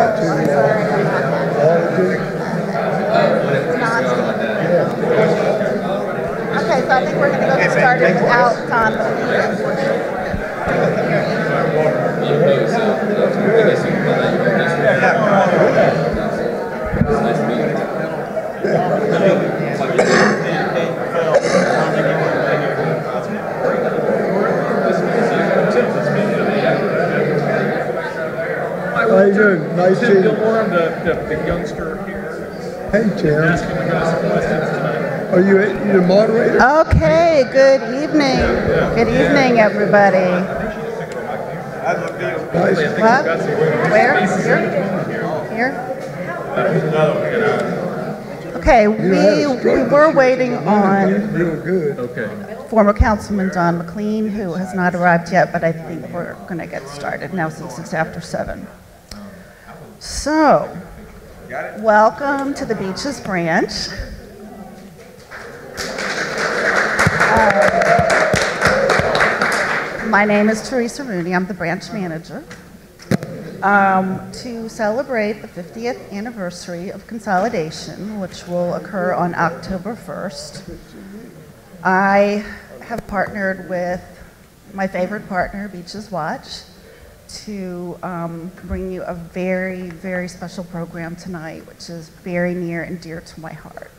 Okay, so I think we're going to go get started without Tom. How you doing? Nice to see you. Tim Gilmore, I'm the youngster here. Hey, Tim. Asking the guys some questions tonight. Are you the moderator? Okay, good evening. Yeah. Good evening, everybody. Nice. What? Where? Here? Okay, we were waiting on former Councilman Don McLean, who has not arrived yet, but I think we're going to get started now since it's after 7. So, welcome to the Beaches Branch. My name is Teresa Rooney. I'm the branch manager. To celebrate the 50th anniversary of consolidation, which will occur on October 1st, I have partnered with my favorite partner, Beaches Watch, to bring you a very, very special program tonight, which is very near and dear to my heart.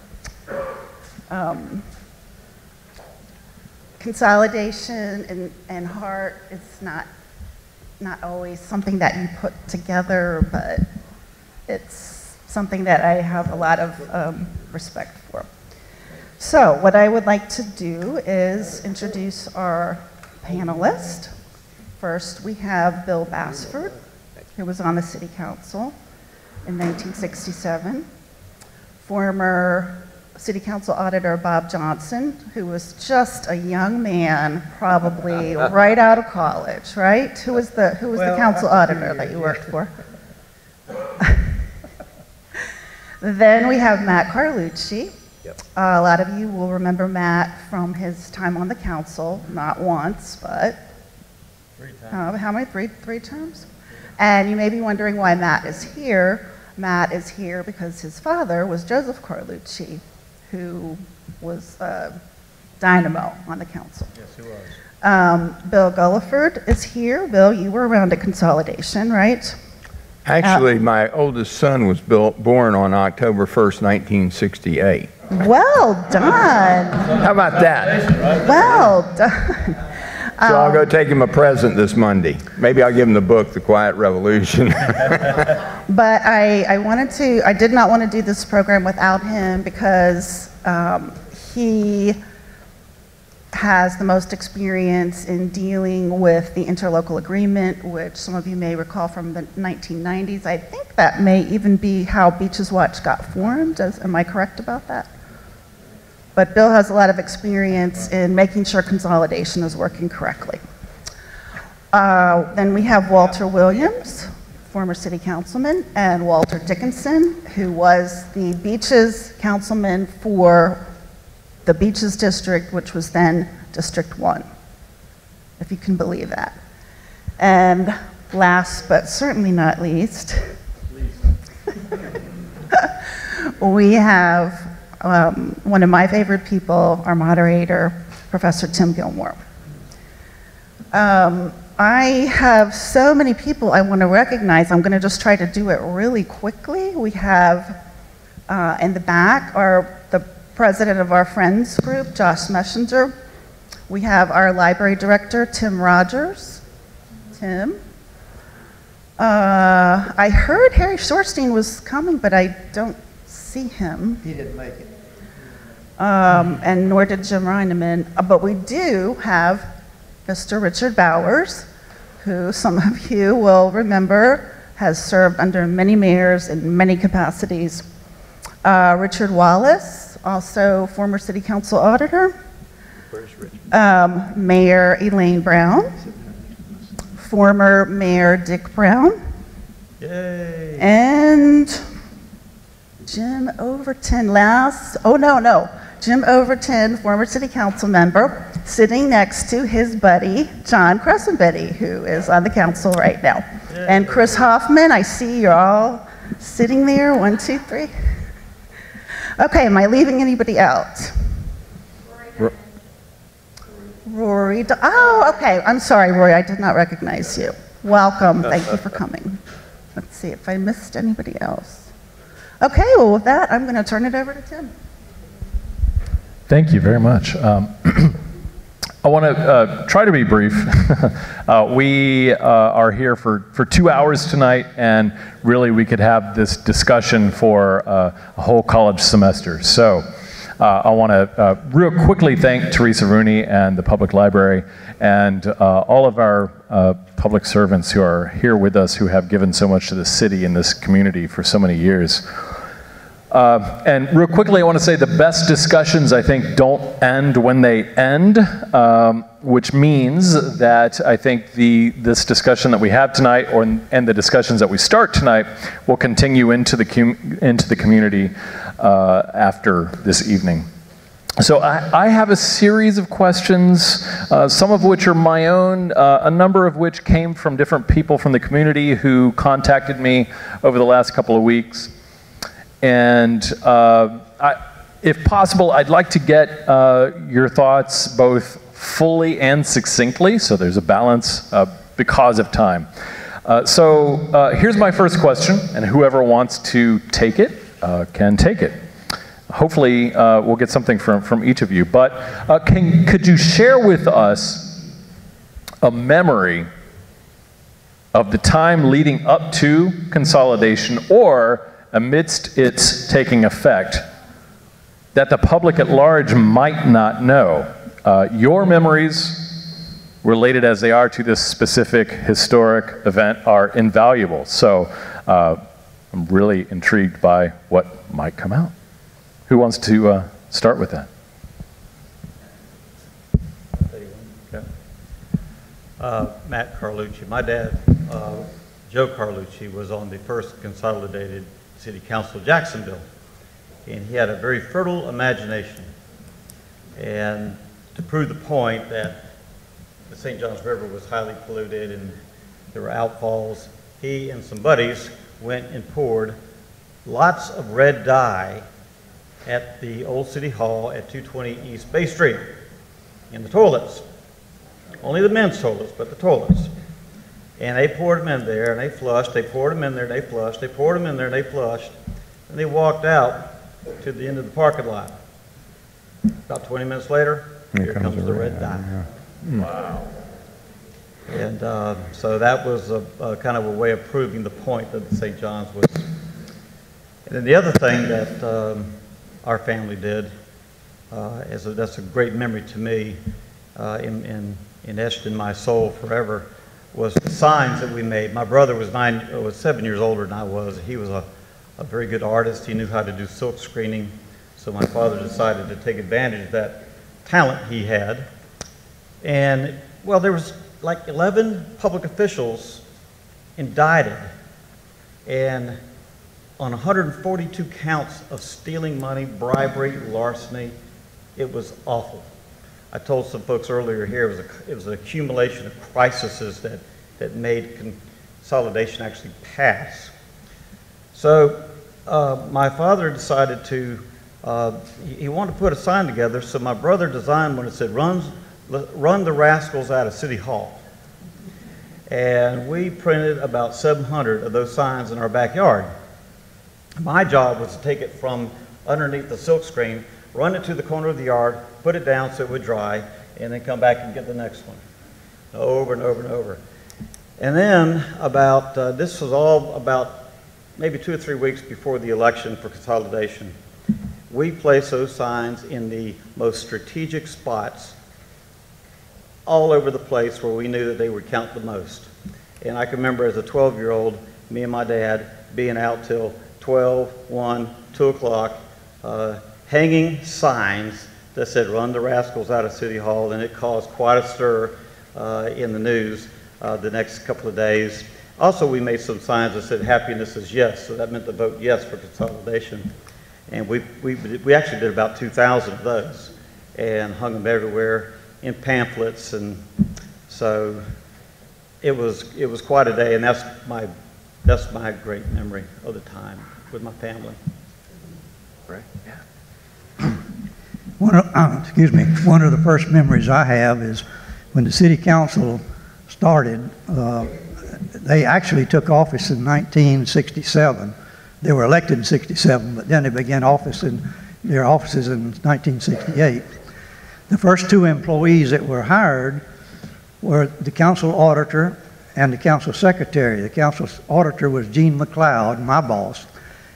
Consolidation and heart is not always something that you put together, but it's something that I have a lot of respect for. So what I would like to do is introduce our panelists. First, we have Bill Basford, who was on the City Council in 1967. Former City Council Auditor Bob Johnson, who was just a young man, probably right out of college, right? Who was the council auditor that you worked for? Then we have Matt Carlucci. Yep. A lot of you will remember Matt from his time on the council, not once, but how many? Three terms? And you may be wondering why Matt is here. Matt is here because his father was Joseph Carlucci, who was a dynamo on the council. Yes, he was. Bill Gulliford is here. Bill, you were around at consolidation, right? Actually, my oldest son was born on October 1st, 1968. Well done. How about that? Well done. So I'll go take him a present this Monday. Maybe I'll give him the book, The Quiet Revolution. But I did not want to do this program without him because he has the most experience in dealing with the interlocal agreement, which some of you may recall from the 1990s. I think that may even be how Beaches Watch got formed. Am I correct about that? But Bill has a lot of experience in making sure consolidation is working correctly. Then we have Walter Williams, former city councilman, and Walter Dickinson, who was the Beaches councilman for the Beaches district, which was then District 1, if you can believe that. And last but certainly not least, we have one of my favorite people, our moderator, Professor Tim Gilmore. I have so many people I want to recognize. I'm going to just try to do it really quickly. We have in the back the president of our Friends group, Josh Messinger. We have our library director, Tim Rogers. Tim. I heard Harry Shorstein was coming, but I don't see him. He didn't make it. And nor did Jim Reineman, but we do have Mr. Richard Bowers, who some of you will remember has served under many mayors in many capacities. Richard Wallace, also former city council auditor. Where's Richard? Mayor Elaine Brown, former Mayor Dick Brown. Yay. And Jim Overton, Jim Overton, former city council member, sitting next to his buddy, John Crescimbeni, who is on the council right now. And Chris Hoffman, I see you're all sitting there, 1, 2, 3. Okay, am I leaving anybody out? Rory, oh, okay, I'm sorry, Rory, I did not recognize you. Welcome, thank you for coming. Let's see if I missed anybody else. Okay, well with that, I'm gonna turn it over to Tim. Thank you very much. I want to try to be brief. We are here for 2 hours tonight, and really we could have this discussion for a whole college semester. So I want to real quickly thank Teresa Rooney and the Public Library and all of our public servants who are here with us, who have given so much to the city and this community for so many years. And real quickly, I want to say the best discussions, I think, don't end when they end, which means that I think this discussion that we have tonight, and the discussions that we start tonight, will continue into the community after this evening. So I have a series of questions, some of which are my own, a number of which came from different people from the community who contacted me over the last couple of weeks. And if possible, I'd like to get your thoughts both fully and succinctly, so there's a balance because of time. So here's my first question, and whoever wants to take it can take it. Hopefully, we'll get something from each of you. But could you share with us a memory of the time leading up to consolidation, or amidst its taking effect, that the public at large might not know? Your memories, related as they are to this specific historic event, are invaluable. So I'm really intrigued by what might come out. Who wants to start with that? Matt Carlucci. My dad, Joe Carlucci, was on the first consolidated City Council of Jacksonville, and he had a very fertile imagination. And to prove the point that the St. Johns River was highly polluted and there were outfalls, he and some buddies went and poured lots of red dye at the old City Hall at 220 East Bay Street in the toilets. Only the men's toilets, but the toilets. And they poured them in there, and they flushed, they poured them in there, and they flushed, they poured them in there, and they flushed, and they walked out to the end of the parking lot. About 20 minutes later, here comes the red dye. Yeah. Wow. And so that was a kind of a way of proving the point that St. John's was. And then the other thing that our family did, that's a great memory to me, etched in my soul forever, was the signs that we made. My brother was 7 years older than I was. He was a very good artist. He knew how to do silk screening. So my father decided to take advantage of that talent he had. And well, there was like 11 public officials indicted and on 142 counts of stealing money, bribery, larceny. It was awful. I told some folks earlier here, it was an accumulation of crises that made consolidation actually pass. So my father decided to, he wanted to put a sign together, so my brother designed one that said, run the rascals out of City Hall. And we printed about 700 of those signs in our backyard. My job was to take it from underneath the silk screen, run it to the corner of the yard, put it down so it would dry, and then come back and get the next one. Over and over and over. And then about, this was all about maybe 2 or 3 weeks before the election for consolidation. We placed those signs in the most strategic spots all over the place where we knew that they would count the most. And I can remember as a 12-year-old, me and my dad being out till 12, 1, 2 o'clock, hanging signs that said, run the rascals out of City Hall, and it caused quite a stir in the news the next couple of days. Also, we made some signs that said, happiness is yes, so that meant to vote yes for consolidation. And we actually did about 2,000 of those and hung them everywhere in pamphlets. And so it was quite a day, and that's my great memory of the time with my family. Right? Yeah. One of the first memories I have is when the city council started. They actually took office in 1967. They were elected in 67, but then they began their offices in 1968. The first two employees that were hired were the council auditor and the council secretary. The council auditor was Gene McLeod, my boss,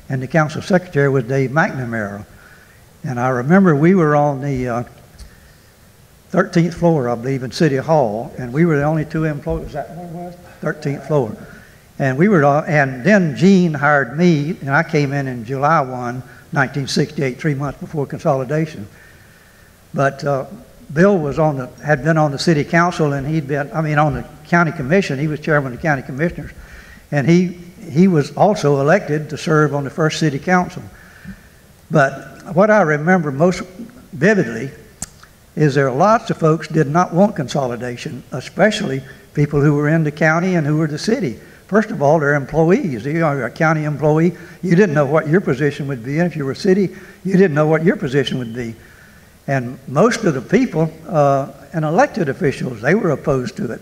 and the council secretary was Dave McNamara. And I remember we were on the 13th floor, I believe, in City Hall, and we were the only two employees. Was that what it was? 13th floor. And we were, and then Gene hired me, and I came in July 1, 1968, 3 months before consolidation. But Bill was had been on the city council, and he'd been, on the county commission. He was chairman of the county commissioners, and he was also elected to serve on the first city council. But what I remember most vividly is there lots of folks did not want consolidation, especially people who were in the county and who were the city. First of all, they're employees. You are a county employee. You didn't know what your position would be. And if you were a city, you didn't know what your position would be. And most of the people and elected officials, they were opposed to it.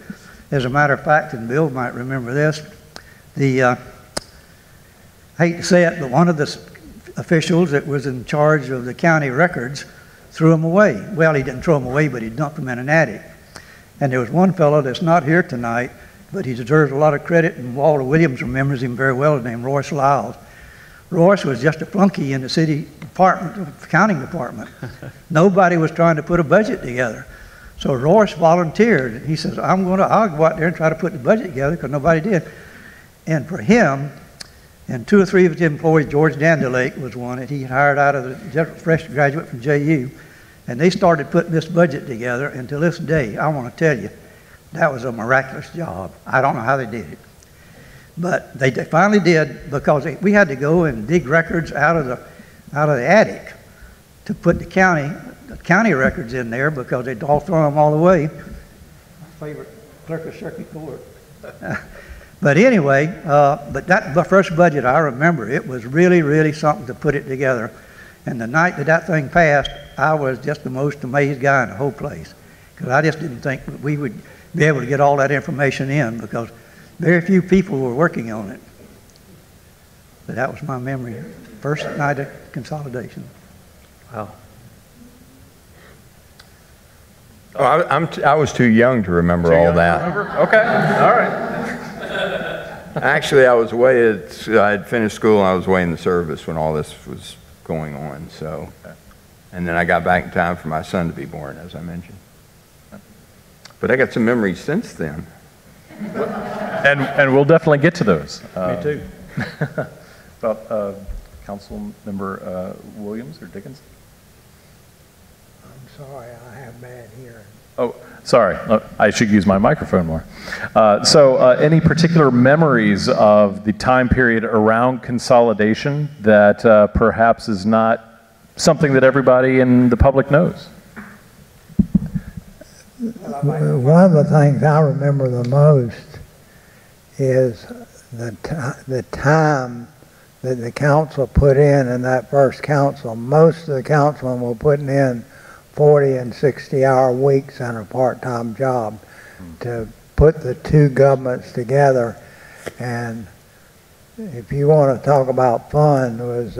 As a matter of fact, and Bill might remember this, I hate to say it, but one of the officials that was in charge of the county records threw them away. Well, he didn't throw them away, but he dumped them in an attic. And there was one fellow that's not here tonight, but he deserves a lot of credit, and Walter Williams remembers him very well, named Royce Lyles. Royce was just a flunky in the city department, accounting department. Nobody was trying to put a budget together. So Royce volunteered. He says, I'll go out there and try to put the budget together, because nobody did. And for him, and two or three of his employees, George Dandelake was one that he hired out of a fresh graduate from JU, and they started putting this budget together, and to this day, I want to tell you, that was a miraculous job. I don't know how they did it. But they finally did, because we had to go and dig records out of the attic to put the county records in there, because they'd all throw them all away. My favorite clerk of circuit court. But anyway, but that first budget, I remember, it was really, really something to put it together. And the night that thing passed, I was just the most amazed guy in the whole place, because I just didn't think we would be able to get all that information in, because very few people were working on it. But that was my memory, first night of consolidation. Wow. Oh, I was too young to remember all that. Okay, all right. Actually, I had finished school and I was away in the service when all this was going on, so. And then I got back in time for my son to be born, as I mentioned. But I got some memories since then. And we'll definitely get to those. Me too. About Councilmember Williams or Dickinson? I'm sorry, I have bad hearing. Oh. Sorry, I should use my microphone more. Any particular memories of the time period around consolidation that perhaps is not something that everybody in the public knows? One of the things I remember the most is the time that the council put in that first council. Most of the councilmen were putting in 40 and 60-hour weeks on a part-time job to put the two governments together. And if you want to talk about fun, was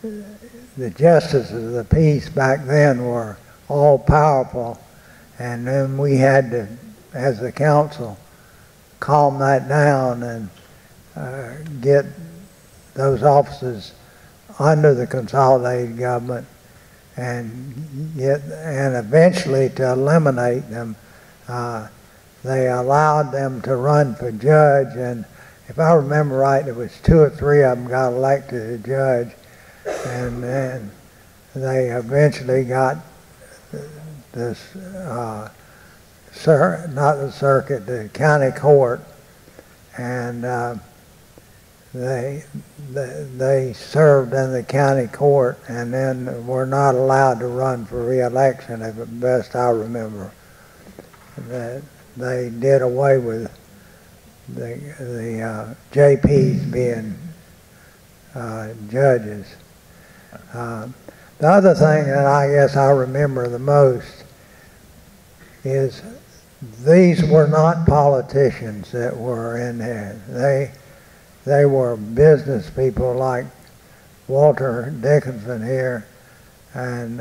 the justices of the peace back then were all powerful, and then we had to, as the council, calm that down and get those offices under the consolidated government, and eventually to eliminate them. They allowed them to run for judge, and if I remember right, there was two or three of them got elected to judge, and then they eventually got this, not the circuit, the county court, and They served in the county court and then were not allowed to run for re-election, as best I remember. They did away with the JPs being judges. The other thing that I guess I remember the most is these were not politicians that were in there. They were business people like Walter Dickinson here and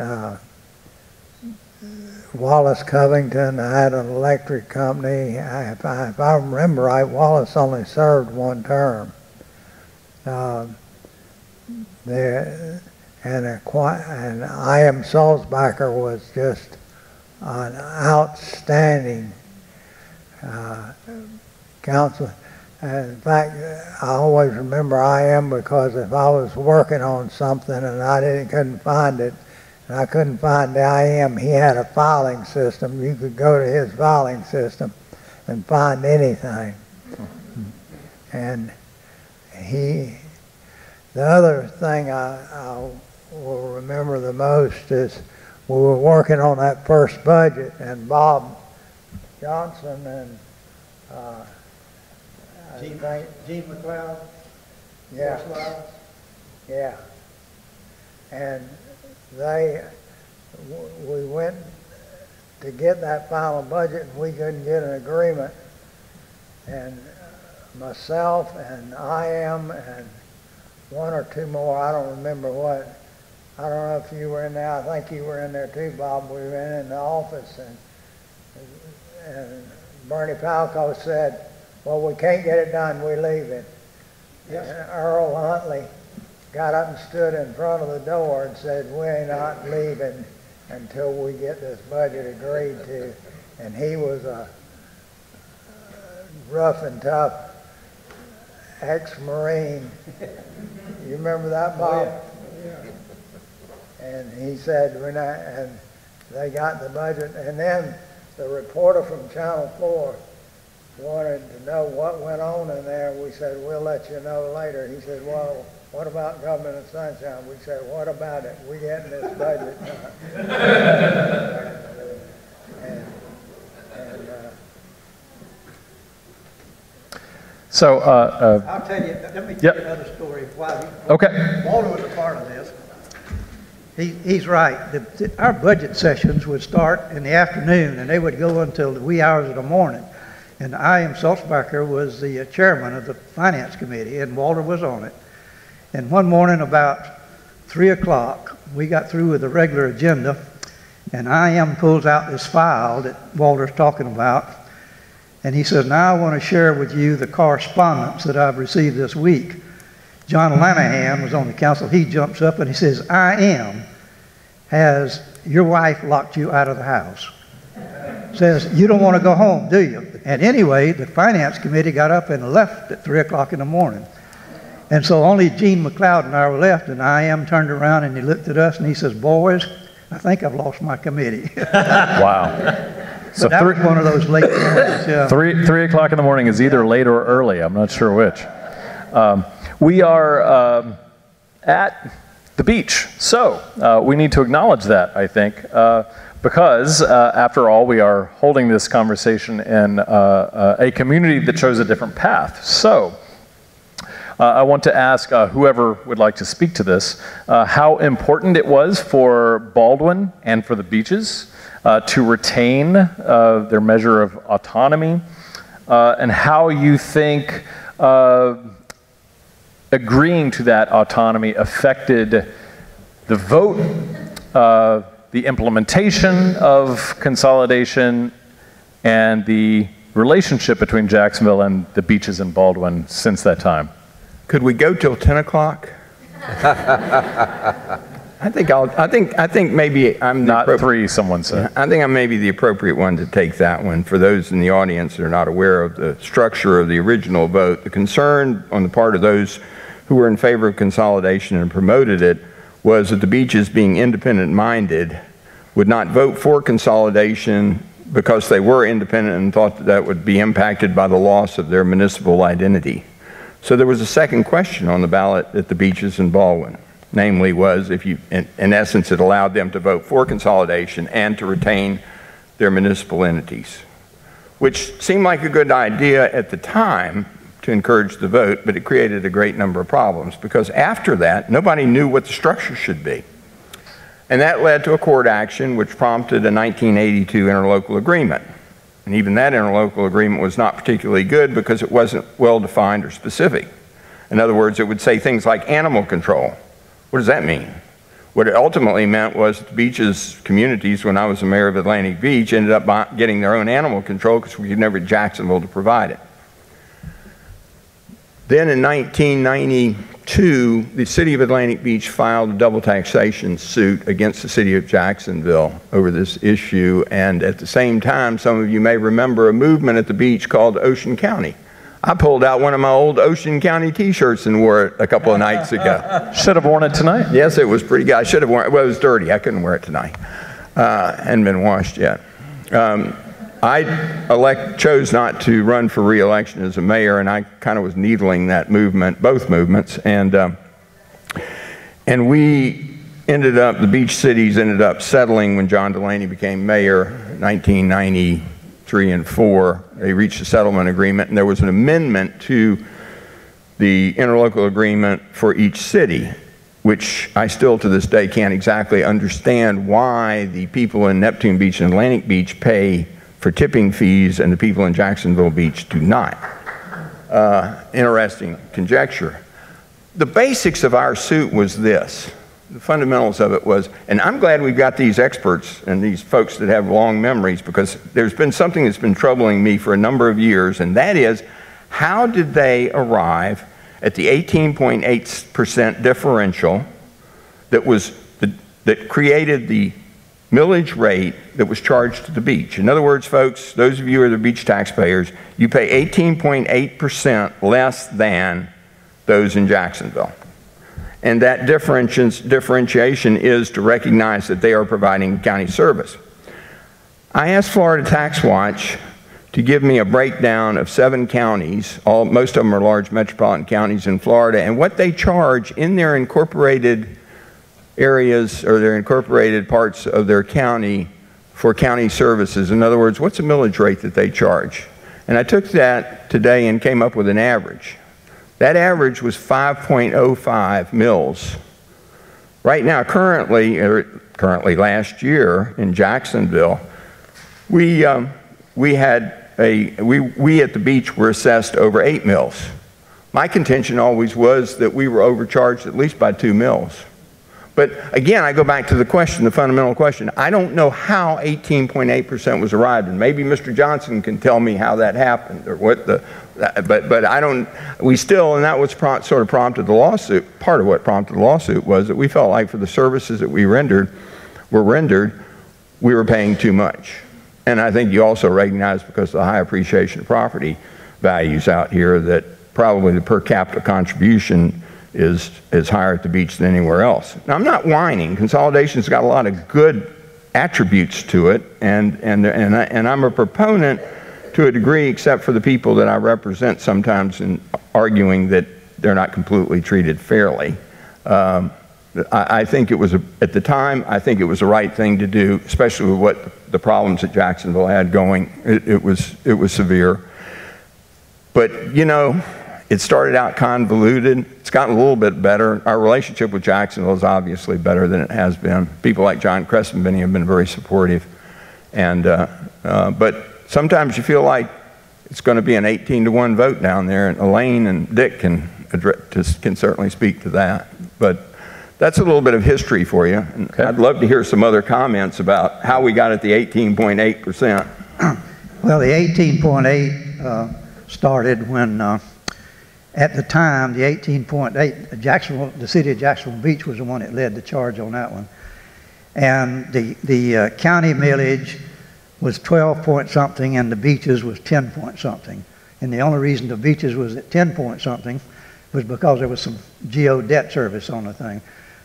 Wallace Covington had an electric company. If I remember right, Wallace only served one term. And I.M. Sulzbacher was just an outstanding councilman. And in fact, I always remember I.M. because if I was working on something and couldn't find it, and I couldn't find the I.M., he had a filing system. You could go to his filing system and find anything. And the other thing I will remember the most is we were working on that first budget, and Bob Johnson and Gene McLeod, yeah, Wallace. Yeah, and we went to get that final budget, and we couldn't get an agreement. And myself and I.M. and one or two more, I don't remember what. I don't know if you were in there. I think you were in there too, Bob. We were in the office, and Bernie Palco said, "Well, we can't get it done, we leave it." Yes. And Earl Huntley got up and stood in front of the door and said, "We're not leaving until we get this budget agreed to." And he was a rough and tough ex-Marine. You remember that, Bob? Oh, yeah. Yeah. And he said, "We're not," and they got the budget. And then the reporter from Channel 4 wanted to know what went on in there. We said, "We'll let you know later." He said, "Well, what about government of Sunshine?" We said, "What about it? We're getting this budget done." I'll tell you, let me tell you another story of why Walter was a part of this. He's right. Our budget sessions would start in the afternoon, and they would go until the wee hours of the morning. And I.M. Sulzbacher was the chairman of the Finance Committee, and Walter was on it. And one morning about 3 o'clock, we got through with the regular agenda, and I.M. pulls out this file that Walter's talking about, and he says, "Now I want to share with you the correspondence that I've received this week." John Lanahan was on the council. He jumps up and he says, "I.M. has your wife locked you out of the house. Says, you don't want to go home, do you?" And anyway, the Finance Committee got up and left at 3 o'clock in the morning. And so only Gene McLeod and I were left, and I.M. turned around and he looked at us and he says, "Boys, I think I've lost my committee." Wow. So that was one of those late mornings. Yeah. 3 o'clock in the morning is either late or early. I'm not sure which. We are at the beach, so we need to acknowledge that, I think. Because, after all, we are holding this conversation in a community that chose a different path. So, I want to ask whoever would like to speak to this, how important it was for Baldwin and for the beaches to retain their measure of autonomy, and how you think agreeing to that autonomy affected the vote, the implementation of consolidation, and the relationship between Jacksonville and the beaches in Baldwin since that time. Could we go till 10 o'clock? I think maybe I'm not three. Someone said. I think I may be the appropriate one to take that one. For those in the audience that are not aware of the structure of the original vote, the concern on the part of those who were in favor of consolidation and promoted it was that the beaches, being independent-minded, would not vote for consolidation because they were independent and thought that would be impacted by the loss of their municipal identity. So there was a second question on the ballot at the Beaches and Baldwin, namely was if you, in essence, it allowed them to vote for consolidation and to retain their municipal entities, which seemed like a good idea at the time to encourage the vote, but it created a great number of problems because after that, nobody knew what the structure should be. And that led to a court action which prompted a 1982 interlocal agreement. And even that interlocal agreement was not particularly good because it wasn't well-defined or specific. In other words, it would say things like animal control. What does that mean? What it ultimately meant was the Beaches communities, when I was the mayor of Atlantic Beach, ended up getting their own animal control because we could never get Jacksonville to provide it. Then in 1992, the city of Atlantic Beach filed a double taxation suit against the city of Jacksonville over this issue. And at the same time, some of you may remember a movement at the beach called Ocean County. I pulled out one of my old Ocean County t-shirts and wore it a couple of nights ago. Should have worn it tonight. Yes, it was pretty good. I should have worn it. Well, it was dirty. I couldn't wear it tonight. Hadn't been washed yet. I chose not to run for re-election as a mayor, and I kind of was needling that movement, both movements, and we ended up, the beach cities ended up settling when John Delaney became mayor in 1993 and 4. They reached a settlement agreement, and there was an amendment to the interlocal agreement for each city, which I still to this day can't exactly understand why the people in Neptune Beach and Atlantic Beach pay for tipping fees and the people in Jacksonville Beach do not. Interesting conjecture. The basics of our suit was this. The fundamentals of it was, and I'm glad we've got these experts and these folks that have long memories because there's been something that's been troubling me for a number of years, and that is, how did they arrive at the 18.8% differential that was that created the millage rate that was charged to the beach? In other words, folks, those of you who are the beach taxpayers, you pay 18.8% less than those in Jacksonville. And that differentiation is to recognize that they are providing county service. I asked Florida Tax Watch to give me a breakdown of 7 counties, most of them are large metropolitan counties in Florida, and what they charge in their incorporated areas or their incorporated parts of their county for county services. In other words, what's the millage rate that they charge? And I took that today and came up with an average. That average was 5.05 mils. Right now, currently last year in Jacksonville, we at the beach were assessed over 8 mils. My contention always was that we were overcharged at least by 2 mils. But again, I go back to the question, the fundamental question. I don't know how 18.8% was arrived, and maybe Mr. Johnson can tell me how that happened or what the. But I don't. We still, and that was sort of prompted the lawsuit. Part of what prompted the lawsuit was that we felt like for the services that we were rendered, we were paying too much. And I think you also recognize, because of the high appreciation of property values out here, that probably the per capita contribution is higher at the beach than anywhere else. Now, I'm not whining. Consolidation's got a lot of good attributes to it, and I'm a proponent to a degree, except for the people that I represent sometimes in arguing that they're not completely treated fairly. I think it was, at the time, I think it was the right thing to do, especially with what the problems that Jacksonville had going. It was severe. But, you know, it started out convoluted. It's gotten a little bit better. Our relationship with Jacksonville is obviously better than it has been. People like John Crescimbeni have been very supportive. But sometimes you feel like it's going to be an 18-to-1 vote down there, and Elaine and Dick can certainly speak to that. But that's a little bit of history for you. And okay. I'd love to hear some other comments about how we got at the 18.8%. Well, the 18.8 started when... At the time, the 18.8, Jacksonville, the city of Jacksonville Beach was the one that led the charge on that one. And the county millage was 12-point-something, and the beaches was 10-point-something. And the only reason the beaches was at 10-point-something was because there was some geo debt service on the thing.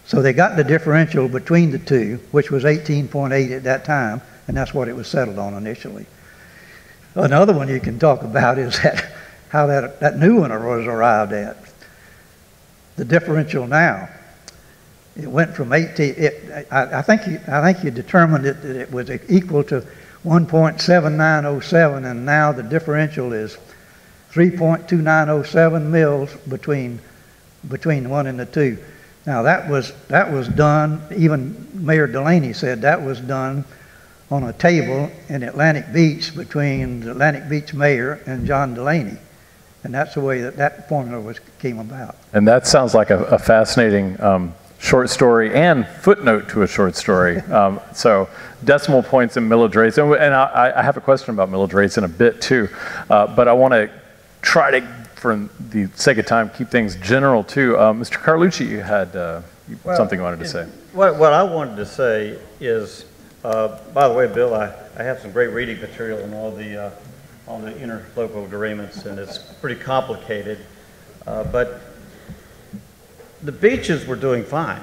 So they got the differential between the two, which was 18.8 at that time, and that's what it was settled on initially. Another one you can talk about is that how that new one was arrived at. The differential now, it went from 18, I think you determined it, that it was equal to 1.7907, and now the differential is 3.2907 mils between one and the two. Now that was done, even Mayor Delaney said that was done on a table in Atlantic Beach between the Atlantic Beach mayor and John Delaney. And that's the way that formula came about. And that sounds like a fascinating short story and footnote to a short story. So decimal points and millage rates. And I have a question about millage rates in a bit too, but I want to try to, for the sake of time, keep things general too. Mr. Carlucci, you had something you wanted to say. What I wanted to say is, by the way, Bill, I have some great reading material on all the on the interlocal agreements, and it's pretty complicated, but the beaches were doing fine.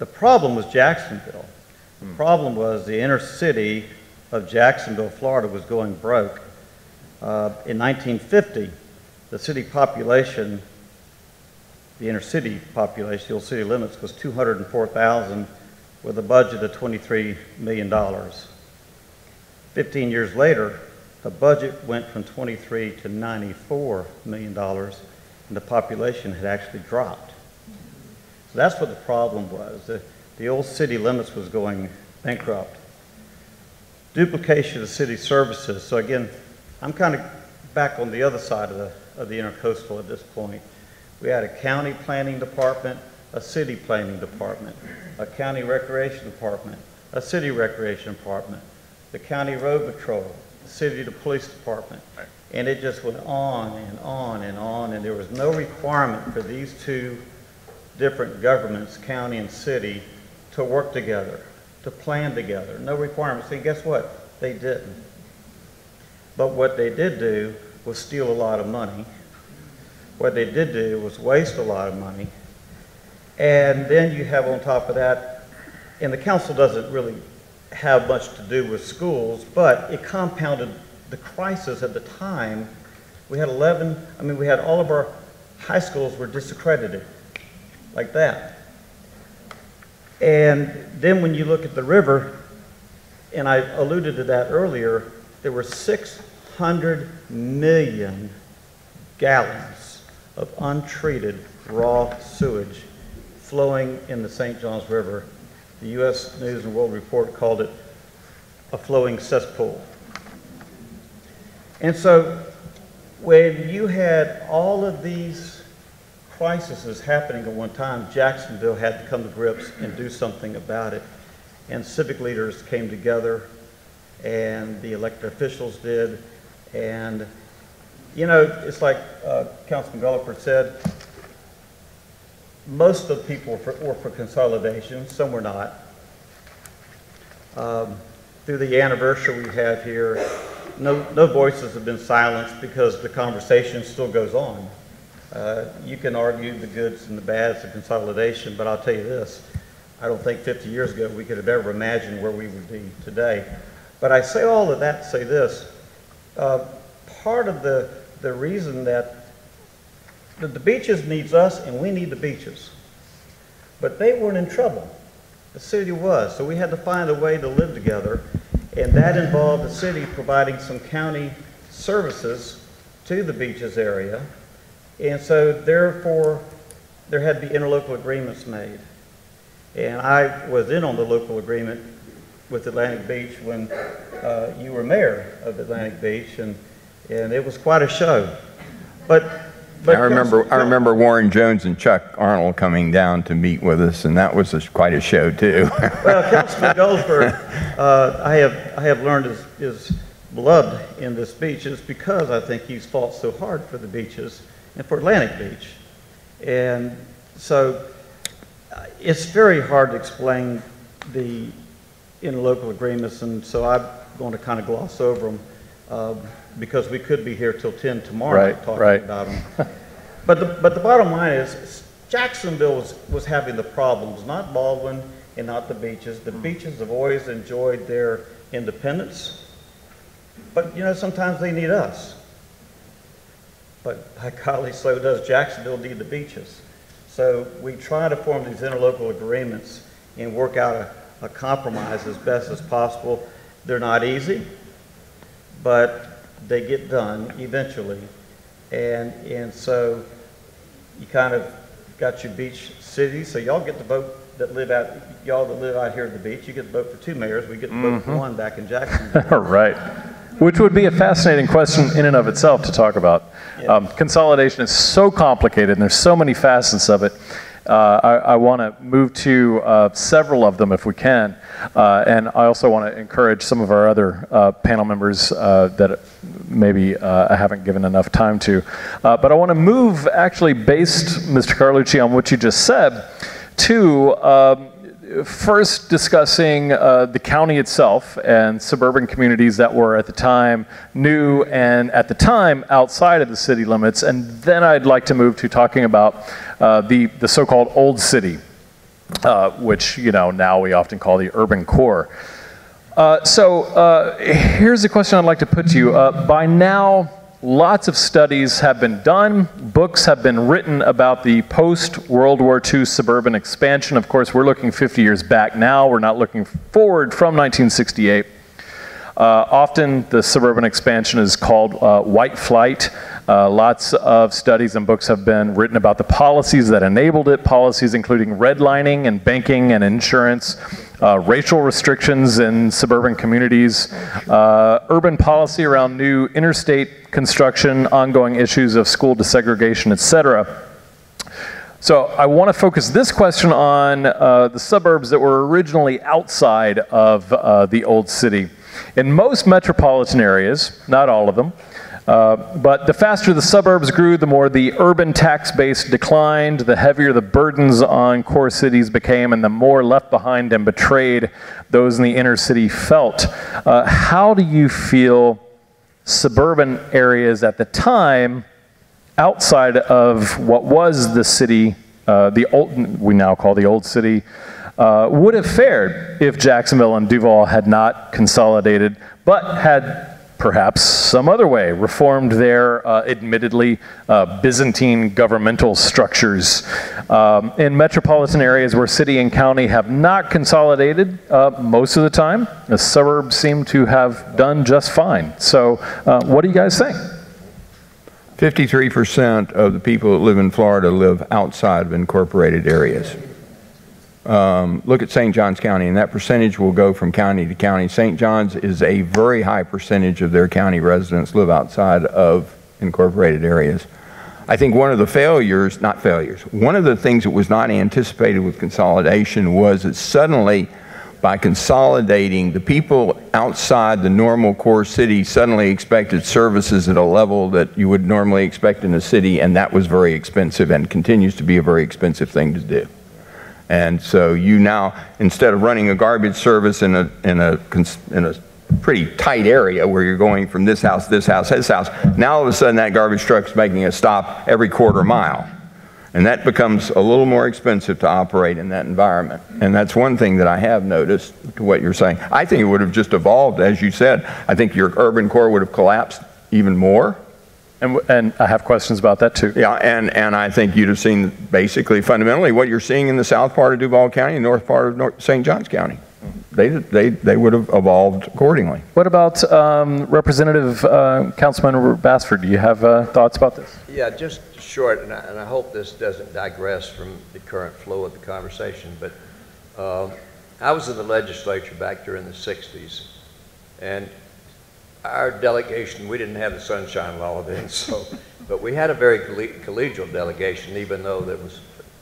The problem was Jacksonville. The problem was the inner city of Jacksonville, Florida was going broke. In 1950, the city population, the inner city population, the old city limits, was 204,000 with a budget of $23 million. 15 years later, the budget went from 23 to $94 million, and the population had actually dropped. So that's what the problem was. The old city limits was going bankrupt. Duplication of city services. So again, I'm kind of back on the other side of the intercoastal at this point. We had a county planning department, a city planning department, a county recreation department, a city recreation department, the county road patrol, the city to police department, and it just went on and on and on, and there was no requirement for these two different governments, county and city, to work together, to plan together, no requirements. And guess what? They didn't. But what they did do was steal a lot of money. What they did do was waste a lot of money. And then you have on top of that, and the council doesn't really have much to do with schools, but it compounded the crisis at the time. We had we had all of our high schools were disaccredited, like that. And then when you look at the river, and I alluded to that earlier, there were 600 million gallons of untreated raw sewage flowing in the St. Johns River. The U.S. News and World Report called it a flowing cesspool. And so when you had all of these crises happening at one time, Jacksonville had to come to grips and do something about it. And civic leaders came together, and the elected officials did. And, you know, it's like Councilman Gulliford said, most of the people were for consolidation, some were not. Through the anniversary we have here, no voices have been silenced because the conversation still goes on. You can argue the goods and the bads of consolidation, but I'll tell you this, I don't think 50 years ago we could have ever imagined where we would be today. But I say all of that to say this, part of the reason that the beaches needs us, and we need the beaches. But they weren't in trouble. The city was, so we had to find a way to live together, and that involved the city providing some county services to the beaches area, and so therefore there had to be interlocal agreements made. And I was in on the local agreement with Atlantic Beach when you were mayor of Atlantic Beach, and it was quite a show. But I remember Warren Jones and Chuck Arnold coming down to meet with us, and that was quite a show too. Well, Councilman Gulliford, I have learned is beloved in this beach is because I think he's fought so hard for the beaches and for Atlantic Beach, and so it's very hard to explain the interlocal agreements, and so I'm going to kind of gloss over them. Because we could be here till 10 tomorrow talking about them. But the bottom line is Jacksonville was having the problems, not Baldwin and not the beaches. The beaches have always enjoyed their independence, but you know, sometimes they need us. But by golly, so does Jacksonville need the beaches. So we try to form these interlocal agreements and work out a compromise as best as possible. They're not easy, but they get done eventually. And so you kind of got your beach city, so y'all get to vote that live out, y'all that live out here at the beach, you get to vote for two mayors, we get to vote for one back in Jacksonville. Right. Which would be a fascinating question in and of itself to talk about. Yeah. Consolidation is so complicated and there's so many facets of it. I want to move to several of them if we can, and I also want to encourage some of our other panel members that maybe I haven't given enough time to. But I want to move, actually based, Mr. Carlucci, on what you just said, to first discussing the county itself and suburban communities that were at the time new and at the time outside of the city limits, and then I'd like to move to talking about the so-called old city, which, you know, now we often call the urban core. So here's a question I'd like to put to you. By now, lots of studies have been done, books have been written about the post-World War II suburban expansion. Of course, we're looking 50 years back now, we're not looking forward from 1968. Often the suburban expansion is called white flight. Lots of studies and books have been written about the policies that enabled it, policies including redlining and banking and insurance, racial restrictions in suburban communities, urban policy around new interstate construction, ongoing issues of school desegregation, etc. So I want to focus this question on the suburbs that were originally outside of the old city. In most metropolitan areas, not all of them, but the faster the suburbs grew, the more the urban tax base declined, the heavier the burdens on core cities became, and the more left behind and betrayed those in the inner city felt. How do you feel suburban areas at the time, outside of what was the city, the old, we now call the old city, would have fared if Jacksonville and Duval had not consolidated, but had perhaps some other way reformed their admittedly Byzantine governmental structures? In metropolitan areas where city and county have not consolidated most of the time, the suburbs seem to have done just fine. So what do you guys think? 53% of the people that live in Florida live outside of incorporated areas. Look at St. Johns County, and that percentage will go from county to county. St. Johns is a very high percentage of their county residents live outside of incorporated areas. I think one of the failures, not failures, one of the things that was not anticipated with consolidation was that suddenly, by consolidating, the people outside the normal core city suddenly expected services at a level that you would normally expect in a city, and that was very expensive and continues to be a very expensive thing to do. And so you now, instead of running a garbage service in a pretty tight area where you're going from this house, this house, this house, now all of a sudden that garbage truck's making a stop every quarter mile. And that becomes a little more expensive to operate in that environment. And that's one thing that I have noticed to what you're saying. I think it would have just evolved, as you said. I think your urban core would have collapsed even more. And I have questions about that too. Yeah, and I think you'd have seen basically fundamentally what you're seeing in the south part of Duval County and north part of St. Johns County. They would have evolved accordingly. What about Representative Councilman Basford? Do you have thoughts about this? Yeah, just short, and I hope this doesn't digress from the current flow of the conversation, but I was in the legislature back during the 60s, and our delegation, we didn't have the sunshine law then, so, but we had a very collegial delegation, even though there was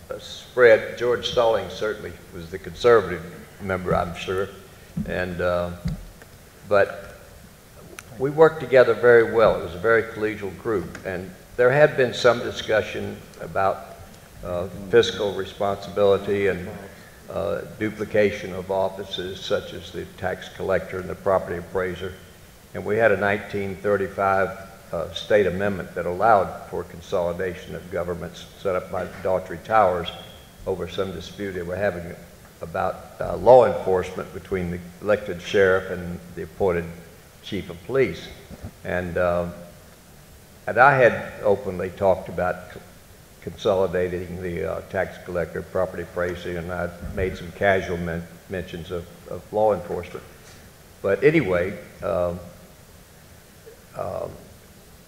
a spread. George Stallings certainly was the conservative member, I'm sure, and but we worked together very well. It was a very collegial group, and there had been some discussion about fiscal responsibility and duplication of offices, such as the tax collector and the property appraiser. And we had a 1935 state amendment that allowed for consolidation of governments set up by Daughtry Towers over some dispute they were having about law enforcement between the elected sheriff and the appointed chief of police. And And I had openly talked about consolidating the tax collector, property appraiser, and I made some casual mentions of law enforcement. But anyway,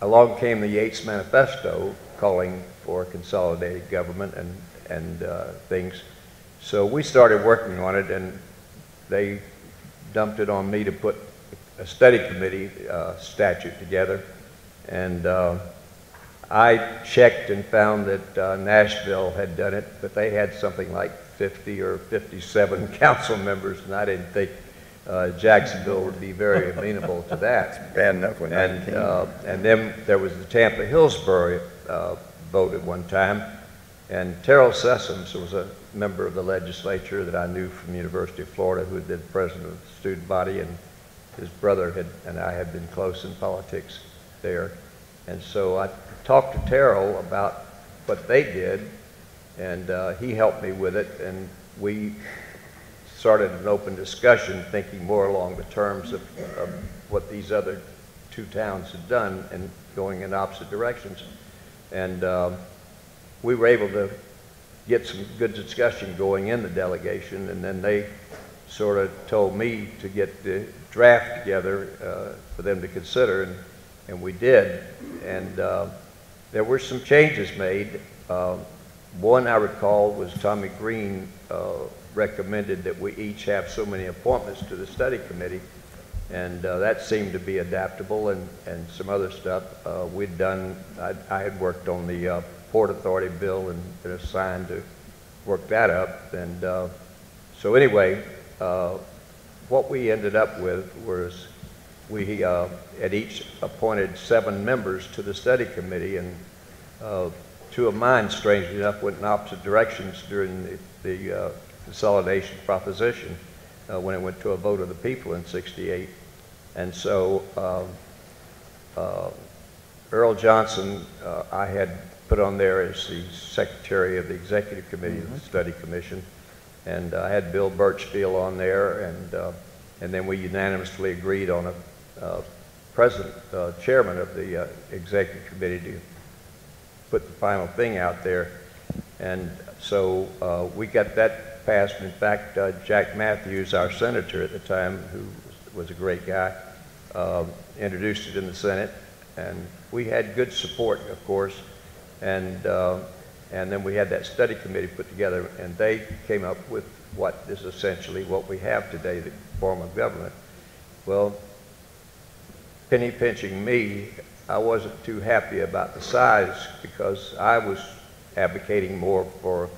along came the Yates Manifesto calling for consolidated government and things. So we started working on it, and they dumped it on me to put a study committee statute together. And I checked and found that Nashville had done it, but they had something like 50 or 57 council members, and I didn't think Jacksonville would be very amenable to that. It's bad enough when and then there was the Tampa-Hillsborough vote at one time, and Terrell Sessoms was a member of the legislature that I knew from the University of Florida, who had been president of the student body, and his brother and I had been close in politics there. And so I talked to Terrell about what they did, and he helped me with it, and we started an open discussion thinking more along the terms of what these other two towns had done and going in opposite directions. And we were able to get some good discussion going in the delegation, and then they sort of told me to get the draft together for them to consider, and we did. And there were some changes made. One I recall was Tommy Green recommended that we each have so many appointments to the study committee, and that seemed to be adaptable, and some other stuff we'd done. I had worked on the Port Authority bill and been assigned to work that up, and so anyway, what we ended up with was we at each appointed 7 members to the study committee, and 2 of mine, strangely enough, went in opposite directions during the consolidation proposition when it went to a vote of the people in '68. And so Earl Johnson, I had put on there as the secretary of the executive committee of the study commission, and I had Bill Birchfield on there, and then we unanimously agreed on a chairman of the executive committee to put the final thing out there. And so we got that passed. In fact, Jack Matthews, our senator at the time, who was a great guy, introduced it in the Senate, and we had good support, of course. And then we had that study committee put together, and they came up with what is essentially what we have today, the form of government. Well, penny pinching me, I wasn't too happy about the size, because I was advocating more for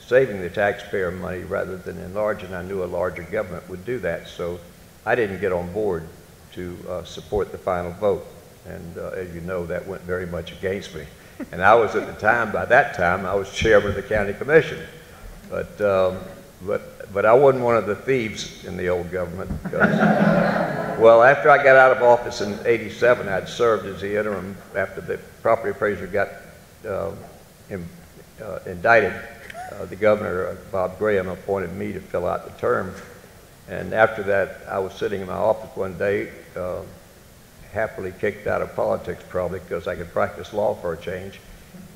saving the taxpayer money rather than enlarging. I knew a larger government would do that, so I didn't get on board to support the final vote. And as you know, that went very much against me. And I was at the time, by that time, I was chairman of the county commission. But I wasn't one of the thieves in the old government, because, well, after I got out of office in '87, I'd served as the interim after the property appraiser got indicted. The governor, Bob Graham, appointed me to fill out the term. And after that, I was sitting in my office one day, happily kicked out of politics, probably because I could practice law for a change.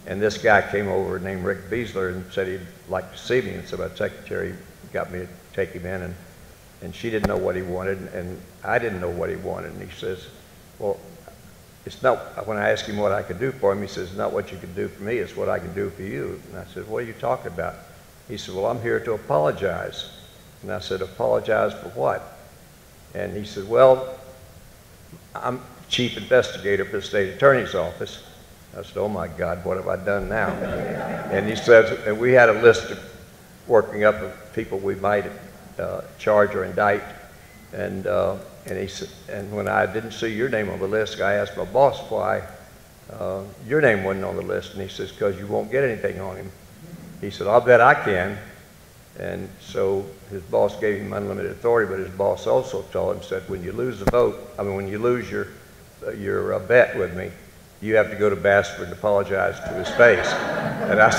And this guy came over named Rick Beasler and said he'd like to see me. And so my secretary got me to take him in, and she didn't know what he wanted, and I didn't know what he wanted. And he says, well, it's not, when I asked him what I could do for him, he says, it's not what you can do for me, it's what I can do for you. And I said, what are you talking about? He said, well, I'm here to apologize. And I said, apologize for what? And he said, well, I'm chief investigator for the state attorney's office. I said, oh my God, what have I done now? And he said, and we had a list of working up of people we might charge or indict. And he said, and when I didn't see your name on the list, I asked my boss why your name wasn't on the list. And he says, because you won't get anything on him. He said, I'll bet I can. And so his boss gave him unlimited authority, but his boss also told him, said, when you lose the vote, I mean, when you lose your bet with me, you have to go to Basford and apologize to his face. And I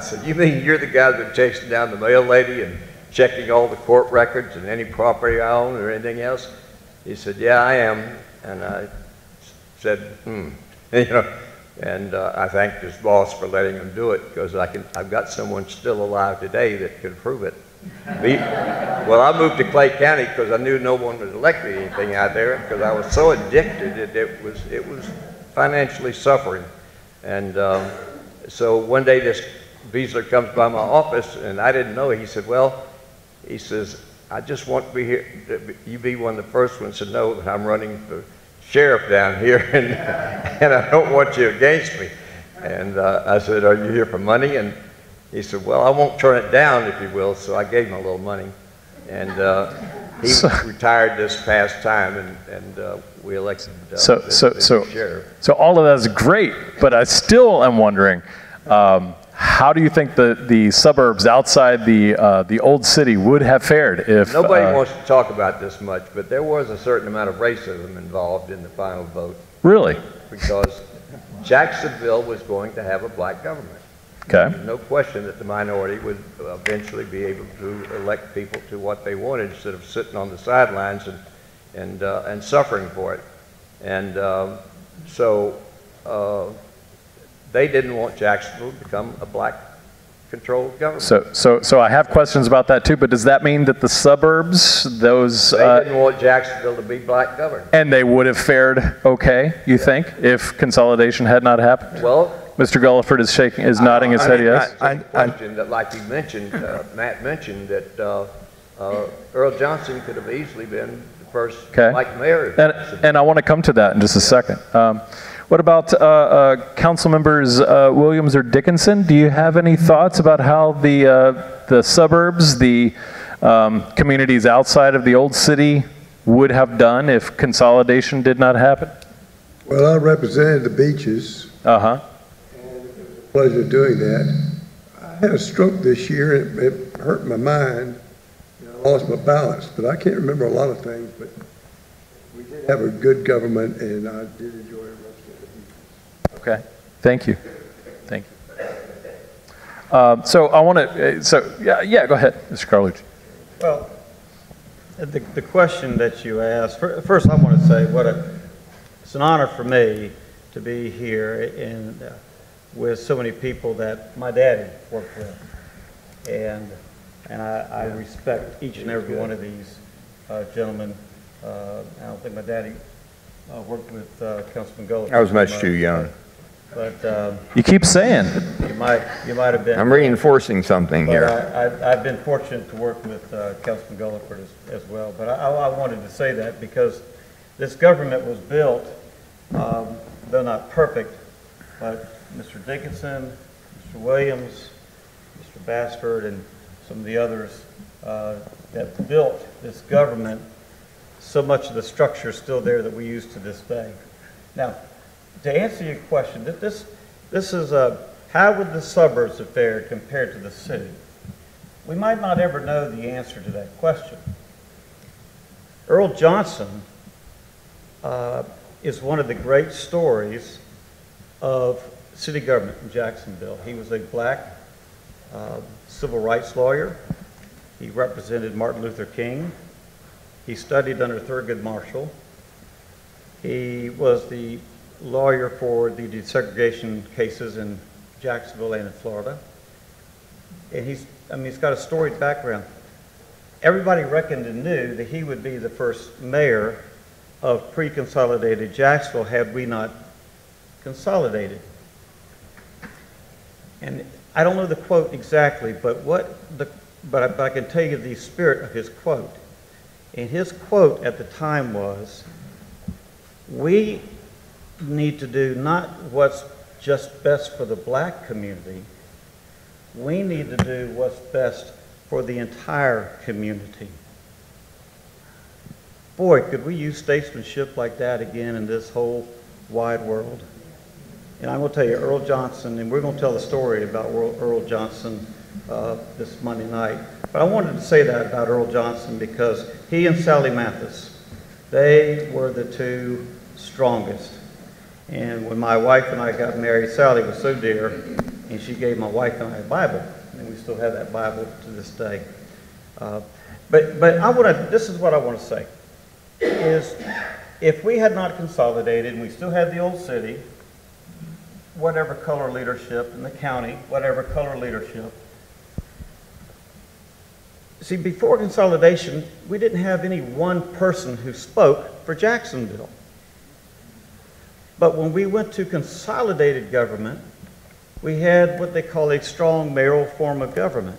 said, you mean you're the guy that's been chasing down the mail lady and checking all the court records and any property I own or anything else? He said, yeah, I am. And I said, hmm. You know, And I thanked his boss for letting him do it, because I've got someone still alive today that could prove it. Well, I moved to Clay County because I knew no one would elect me anything out there, because I was so addicted that it was financially suffering. And so one day this Beasler comes by my office, and I didn't know. He said, well, he says, I just want to be here. You be one of the first ones to know that I'm running for sheriff down here, and I don't want you against me. And I said, are you here for money? And he said, well, I won't turn it down, if you will. So I gave him a little money. And he retired this past time, and we elected sheriff. So all of that is great, but I still am wondering, how do you think the suburbs outside the old city would have fared if... Nobody wants to talk about this much, but there was a certain amount of racism involved in the final vote. Really? Because Jacksonville was going to have a black government. Okay. No question that the minority would eventually be able to elect people to what they wanted, instead of sitting on the sidelines and suffering for it. And they didn't want Jacksonville to become a black-controlled government. So I have questions about that too. But does that mean that the suburbs, those they didn't want Jacksonville to be black governed, and they would have fared okay? You think if consolidation had not happened? Well, Mr. Gulliford is shaking, is nodding his head yes. That, like you mentioned, Matt mentioned that Earl Johnson could have easily been the first black mayor. And I want to come to that in just a second. What about council members Williams or Dickinson? Do you have any thoughts about how the suburbs, the communities outside of the old city would have done if consolidation did not happen? Well, I represented the Beaches. Uh-huh. And it was a pleasure doing that. I had a stroke this year. It hurt my mind. I lost my balance, but I can't remember a lot of things. But we did have a good government, and I did enjoy it. Okay, thank you, thank you. So I want to, yeah, go ahead, Mr. Carlucci. Well, the question that you asked, first I want to say it's an honor for me to be here in, with so many people that my daddy worked with. And I respect each and every one of these gentlemen. I don't think my daddy worked with Councilman Gulliford. I was much too young. But you keep saying you might have been. I'm reinforcing something here. I've been fortunate to work with Councilman Gulliford as well. But I wanted to say that because this government was built, though not perfect, but Mr. Dickinson, Mr. Williams, Mr. Basford, and some of the others that built this government. So much of the structure is still there that we use to this day. Now, to answer your question, this is how would the suburbs have fared compared to the city? We might not ever know the answer to that question. Earl Johnson is one of the great stories of city government in Jacksonville. He was a black civil rights lawyer. He represented Martin Luther King. He studied under Thurgood Marshall. He was the lawyer for the desegregation cases in Jacksonville and in Florida. And he's got a storied background. Everybody reckoned and knew that he would be the first mayor of pre-consolidated Jacksonville had we not consolidated. And I don't know the quote exactly, but I can tell you the spirit of his quote. And his quote at the time was, we need to do not what's just best for the black community, we need to do what's best for the entire community. Boy, could we use statesmanship like that again in this whole wide world? And I'm going to tell you, Earl Johnson, and we're going to tell the story about Earl Johnson this Monday night. But I wanted to say that about Earl Johnson because he and Sally Mathis, they were the two strongest. And when my wife and I got married, Sally was so dear, and she gave my wife and I a Bible, and we still have that Bible to this day. But I want to. This is what I want to say: is if we had not consolidated, and we still had the old city, whatever color leadership in the county, whatever color leadership. See, before consolidation, we didn't have any one person who spoke for Jacksonville. But when we went to consolidated government, we had what they call a strong mayoral form of government.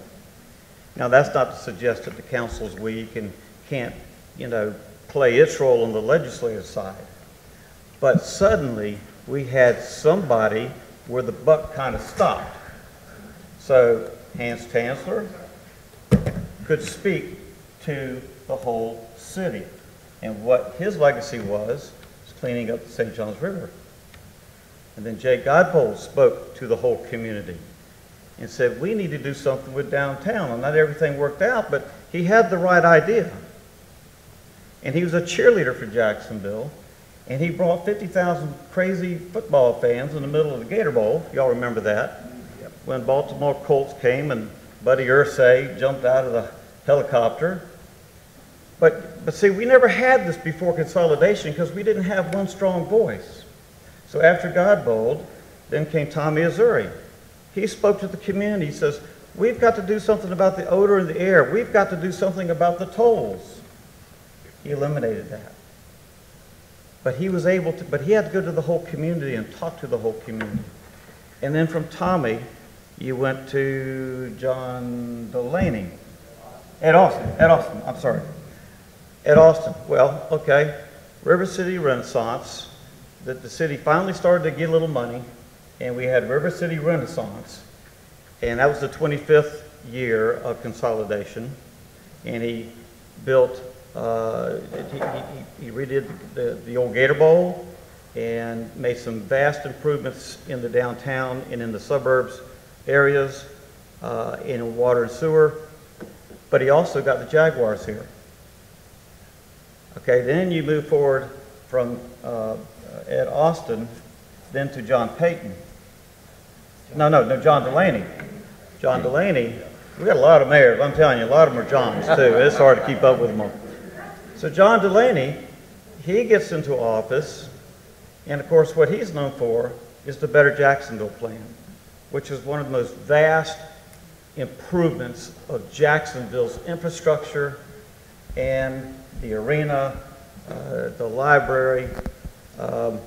Now, that's not to suggest that the council's weak and can't, you know, play its role on the legislative side. But suddenly, we had somebody where the buck kind of stopped. So Hans Tanzler could speak to the whole city. And what his legacy was cleaning up the St. Johns River. And then Jay Godbold spoke to the whole community and said, we need to do something with downtown. And not everything worked out, but he had the right idea. And he was a cheerleader for Jacksonville. And he brought 50,000 crazy football fans in the middle of the Gator Bowl. Y'all remember that? Yep. When Baltimore Colts came and Buddy Ursay jumped out of the helicopter. But see, we never had this before consolidation because we didn't have one strong voice. So after Godbold, then came Tommy Hazouri. He spoke to the community. He says, we've got to do something about the odor in the air. We've got to do something about the tolls. He eliminated that. But he was able to, but he had to go to the whole community and talk to the whole community. And then from Tommy, you went to John Delaney. Ed Austin, I'm sorry. Ed Austin, well, okay. River City Renaissance, that the city finally started to get a little money, and we had River City Renaissance. And that was the 25th year of consolidation. And he built he redid the old Gator Bowl and made some vast improvements in the downtown and in the suburbs areas in water and sewer. But he also got the Jaguars here. Okay, then you move forward from Ed Austin then to John Peyton. No, John Delaney. John Delaney, we got a lot of mayors, I'm telling you, a lot of them are Johns too. It's hard to keep up with them all. So John Delaney, he gets into office, and of course what he's known for is the Better Jacksonville Plan, which is one of the most vast improvements of Jacksonville's infrastructure and the arena, the library, the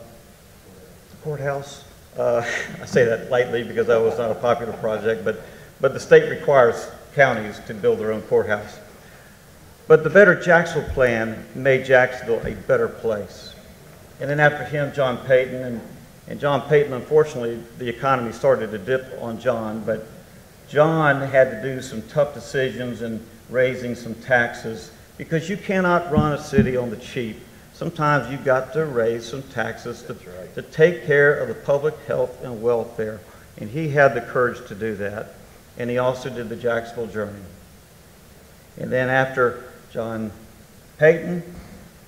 courthouse. I say that lightly because that was not a popular project, but the state requires counties to build their own courthouse. But the Better Jacksonville Plan made Jacksonville a better place. And then after him, John Peyton. And John Peyton, unfortunately, the economy started to dip on John. But John had to do some tough decisions in raising some taxes because you cannot run a city on the cheap. Sometimes you've got to raise some taxes to take care of the public health and welfare. And he had the courage to do that. And he also did the Jacksonville Journey. And then after John Peyton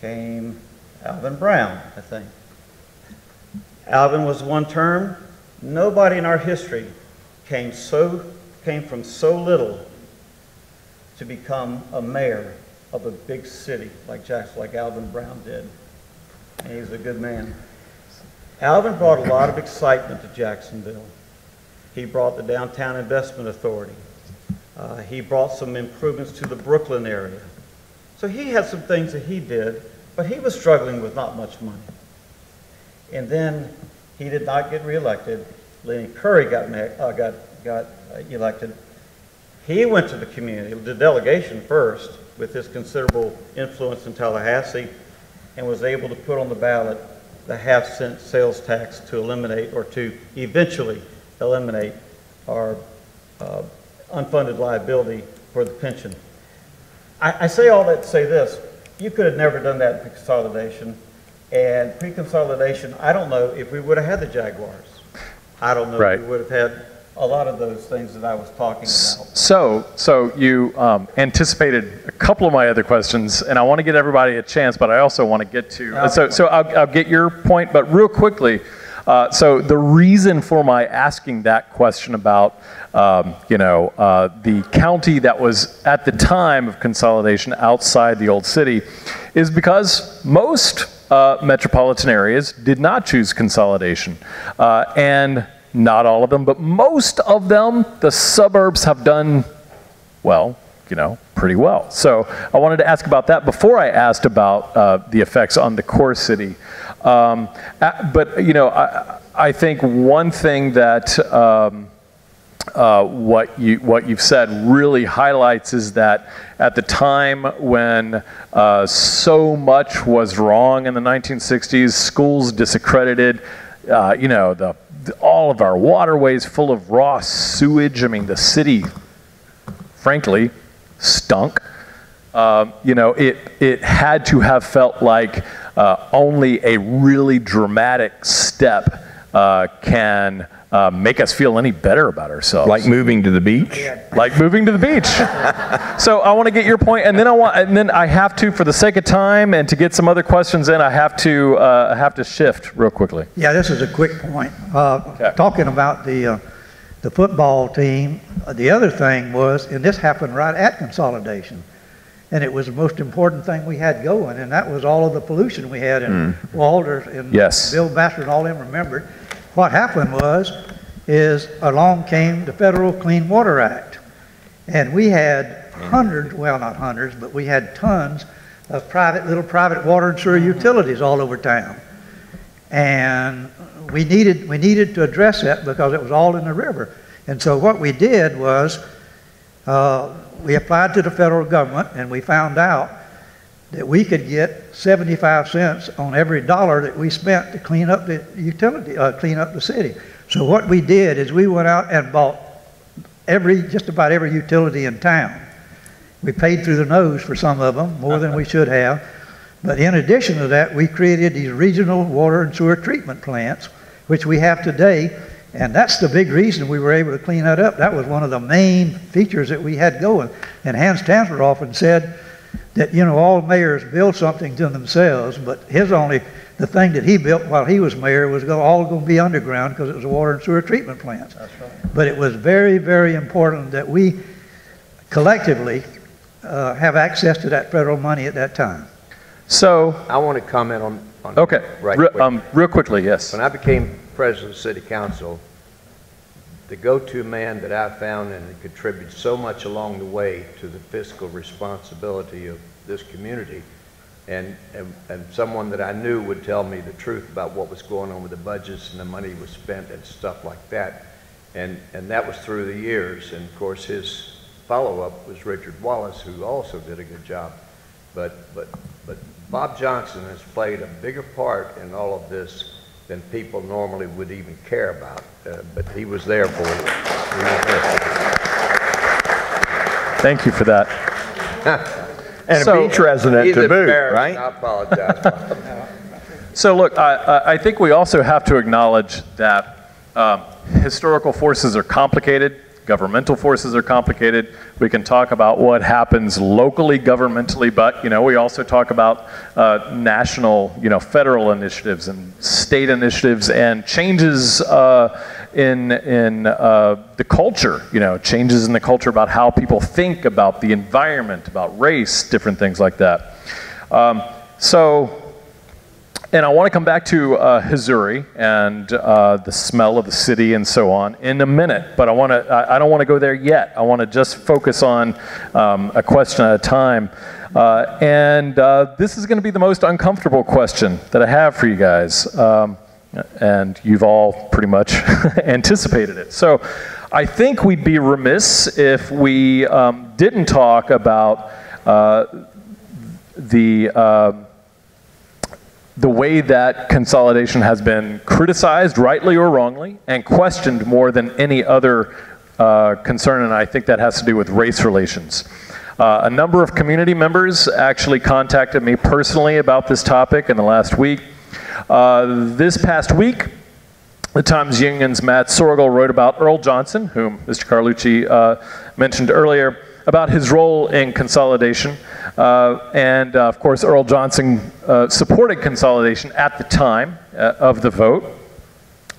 came Alvin Brown, I think. Alvin was one term. Nobody in our history came from so little to become a mayor of a big city like Jacksonville, like Alvin Brown did. And he's a good man. Alvin brought a lot of excitement to Jacksonville. He brought the Downtown Investment Authority. He brought some improvements to the Brooklyn area. So he had some things that he did, but he was struggling with not much money. And then he did not get reelected. Lenny Curry got elected. He went to the community, the delegation first, with his considerable influence in Tallahassee, and was able to put on the ballot the half-cent sales tax to eliminate, or to eventually eliminate, our unfunded liability for the pension. I say all that to say this. You could have never done that in pre-consolidation. And pre-consolidation, I don't know if we would have had the Jaguars. I don't know if we would have had a lot of those things that I was talking about. So you anticipated a couple of my other questions, and I want to get everybody a chance, but I also want to get to... I'll get your point, but real quickly, so the reason for my asking that question about the county that was at the time of consolidation outside the old city is because most metropolitan areas did not choose consolidation. And not all of them, but most of them, the suburbs have done, well, you know, pretty well. So I wanted to ask about that before I asked about the effects on the core city. But, you know, I think one thing that what you've said really highlights is that at the time when so much was wrong in the 1960s, schools discredited, you know, all of our waterways full of raw sewage. I mean, the city, frankly, stunk. You know, it had to have felt like only a really dramatic step can make us feel any better about ourselves. Like moving to the beach? Like moving to the beach. So I want to get your point, and then I have to, for the sake of time and to get some other questions in, I have to shift real quickly. Yeah, this is a quick point. Okay. Talking about the football team, the other thing was, and this happened right at consolidation, and it was the most important thing we had going, and that was all of the pollution we had, and Walter and yes. Bill Basford and all them remembered. What happened was, along came the Federal Clean Water Act, and we had hundreds, well not hundreds, but we had tons of little private water and sewer utilities all over town. And we needed to address that because it was all in the river. And so what we did was, we applied to the federal government, and we found out that we could get 75 cents on every dollar that we spent to clean up the utility, clean up the city. So what we did is we went out and bought just about every utility in town. We paid through the nose for some of them, more than we should have. But in addition to that, we created these regional water and sewer treatment plants, which we have today, and that's the big reason we were able to clean that up. That was one of the main features that we had going. And Hans Tanzler often said that, you know, all mayors build something to themselves, but the thing that he built while he was mayor was all going to be underground because it was a water and sewer treatment plant. That's right. But it was very, very important that we collectively have access to that federal money at that time. So I want to comment on okay, right, real quickly, yes. When I became president of the city council, the go-to man that I found and contributed so much along the way to the fiscal responsibility of this community, and someone that I knew would tell me the truth about what was going on with the budgets and the money was spent and stuff like that, and that was through the years. And of course, his follow-up was Richard Wallace, who also did a good job. But Bob Johnson has played a bigger part in all of this than people normally would even care about, but he was there for it. Thank you for that. And so, a beach resident to boot, right? I apologize. So look, I think we also have to acknowledge that historical forces are complicated, governmental forces are complicated. We can talk about what happens locally, governmentally, but you know, we also talk about national, you know, federal initiatives and state initiatives and changes in the culture, you know, changes in the culture about how people think about the environment, about race, different things like that. And I want to come back to Hazouri and the smell of the city and so on in a minute, but I don't want to go there yet. I want to just focus on a question at a time. This is going to be the most uncomfortable question that I have for you guys, and you've all pretty much anticipated it. So I think we'd be remiss if we didn't talk about the way that consolidation has been criticized, rightly or wrongly, and questioned more than any other concern, and I think that has to do with race relations. A number of community members actually contacted me personally about this topic in the last week. This past week, the Times Union's Matt Sorgel wrote about Earl Johnson, whom Mr. Carlucci mentioned earlier, about his role in consolidation. Of course, Earl Johnson supported consolidation at the time of the vote.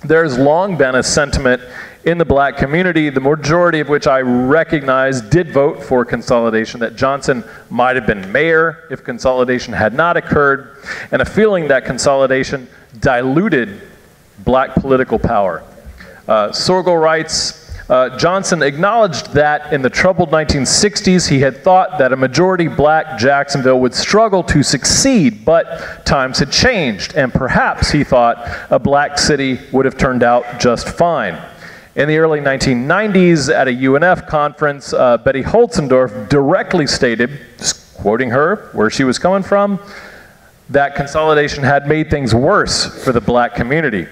There's long been a sentiment in the black community, the majority of which I recognize did vote for consolidation, that Johnson might have been mayor if consolidation had not occurred, and a feeling that consolidation diluted black political power. Sorgel writes, Johnson acknowledged that in the troubled 1960s, he had thought that a majority black Jacksonville would struggle to succeed, but times had changed, and perhaps, he thought, a black city would have turned out just fine. In the early 1990s, at a UNF conference, Betty Holzendorf directly stated, just quoting her, where she was coming from, that consolidation had made things worse for the black community.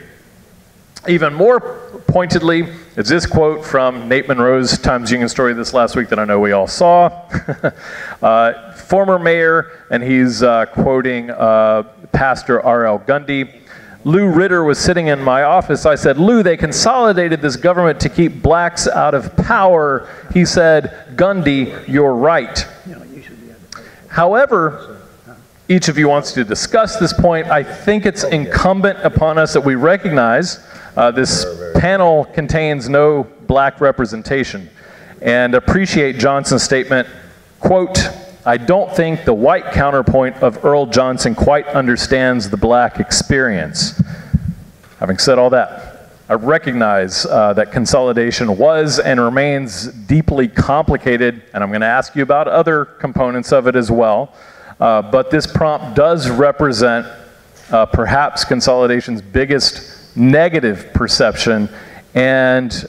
Even more pointedly, it's this quote from Nate Monroe's Times Union story this last week that I know we all saw. Former mayor, and he's quoting Pastor R.L. Gundy. Lou Ritter was sitting in my office. I said, Lou, they consolidated this government to keep blacks out of power. He said, Gundy, you're right. However, each of you wants to discuss this point. I think it's incumbent upon us that we recognize this panel contains no black representation, and appreciate Johnson's statement, quote, I don't think the white counterpoint of Earl Johnson quite understands the black experience. Having said all that, I recognize that consolidation was and remains deeply complicated, and I'm going to ask you about other components of it as well. But this prompt does represent perhaps consolidation's biggest negative perception, and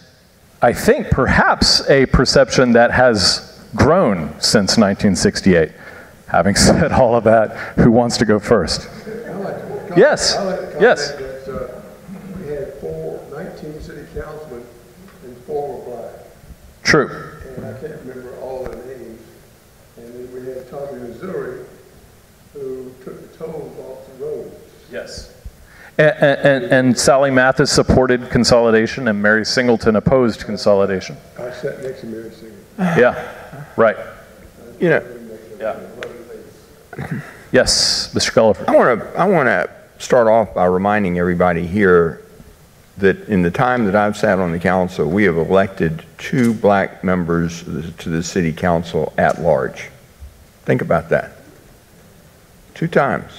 I think perhaps a perception that has grown since 1968. Having said all of that, who wants to go first? Yes, yes. We had 19 city councilmen and 4 were black. True. And I can't remember all their names. And then we had Tommy Hazouri, who took the tolls off the roads. Yes. And Sally Mathis supported consolidation, and Mary Singleton opposed consolidation. I sat next to Mary Singleton. Yeah, right. You know. Yeah. Yes, Mr. Gulliford. I want to start off by reminding everybody here that in the time that I've sat on the council, we have elected 2 black members to the city council at large. Think about that. 2 times.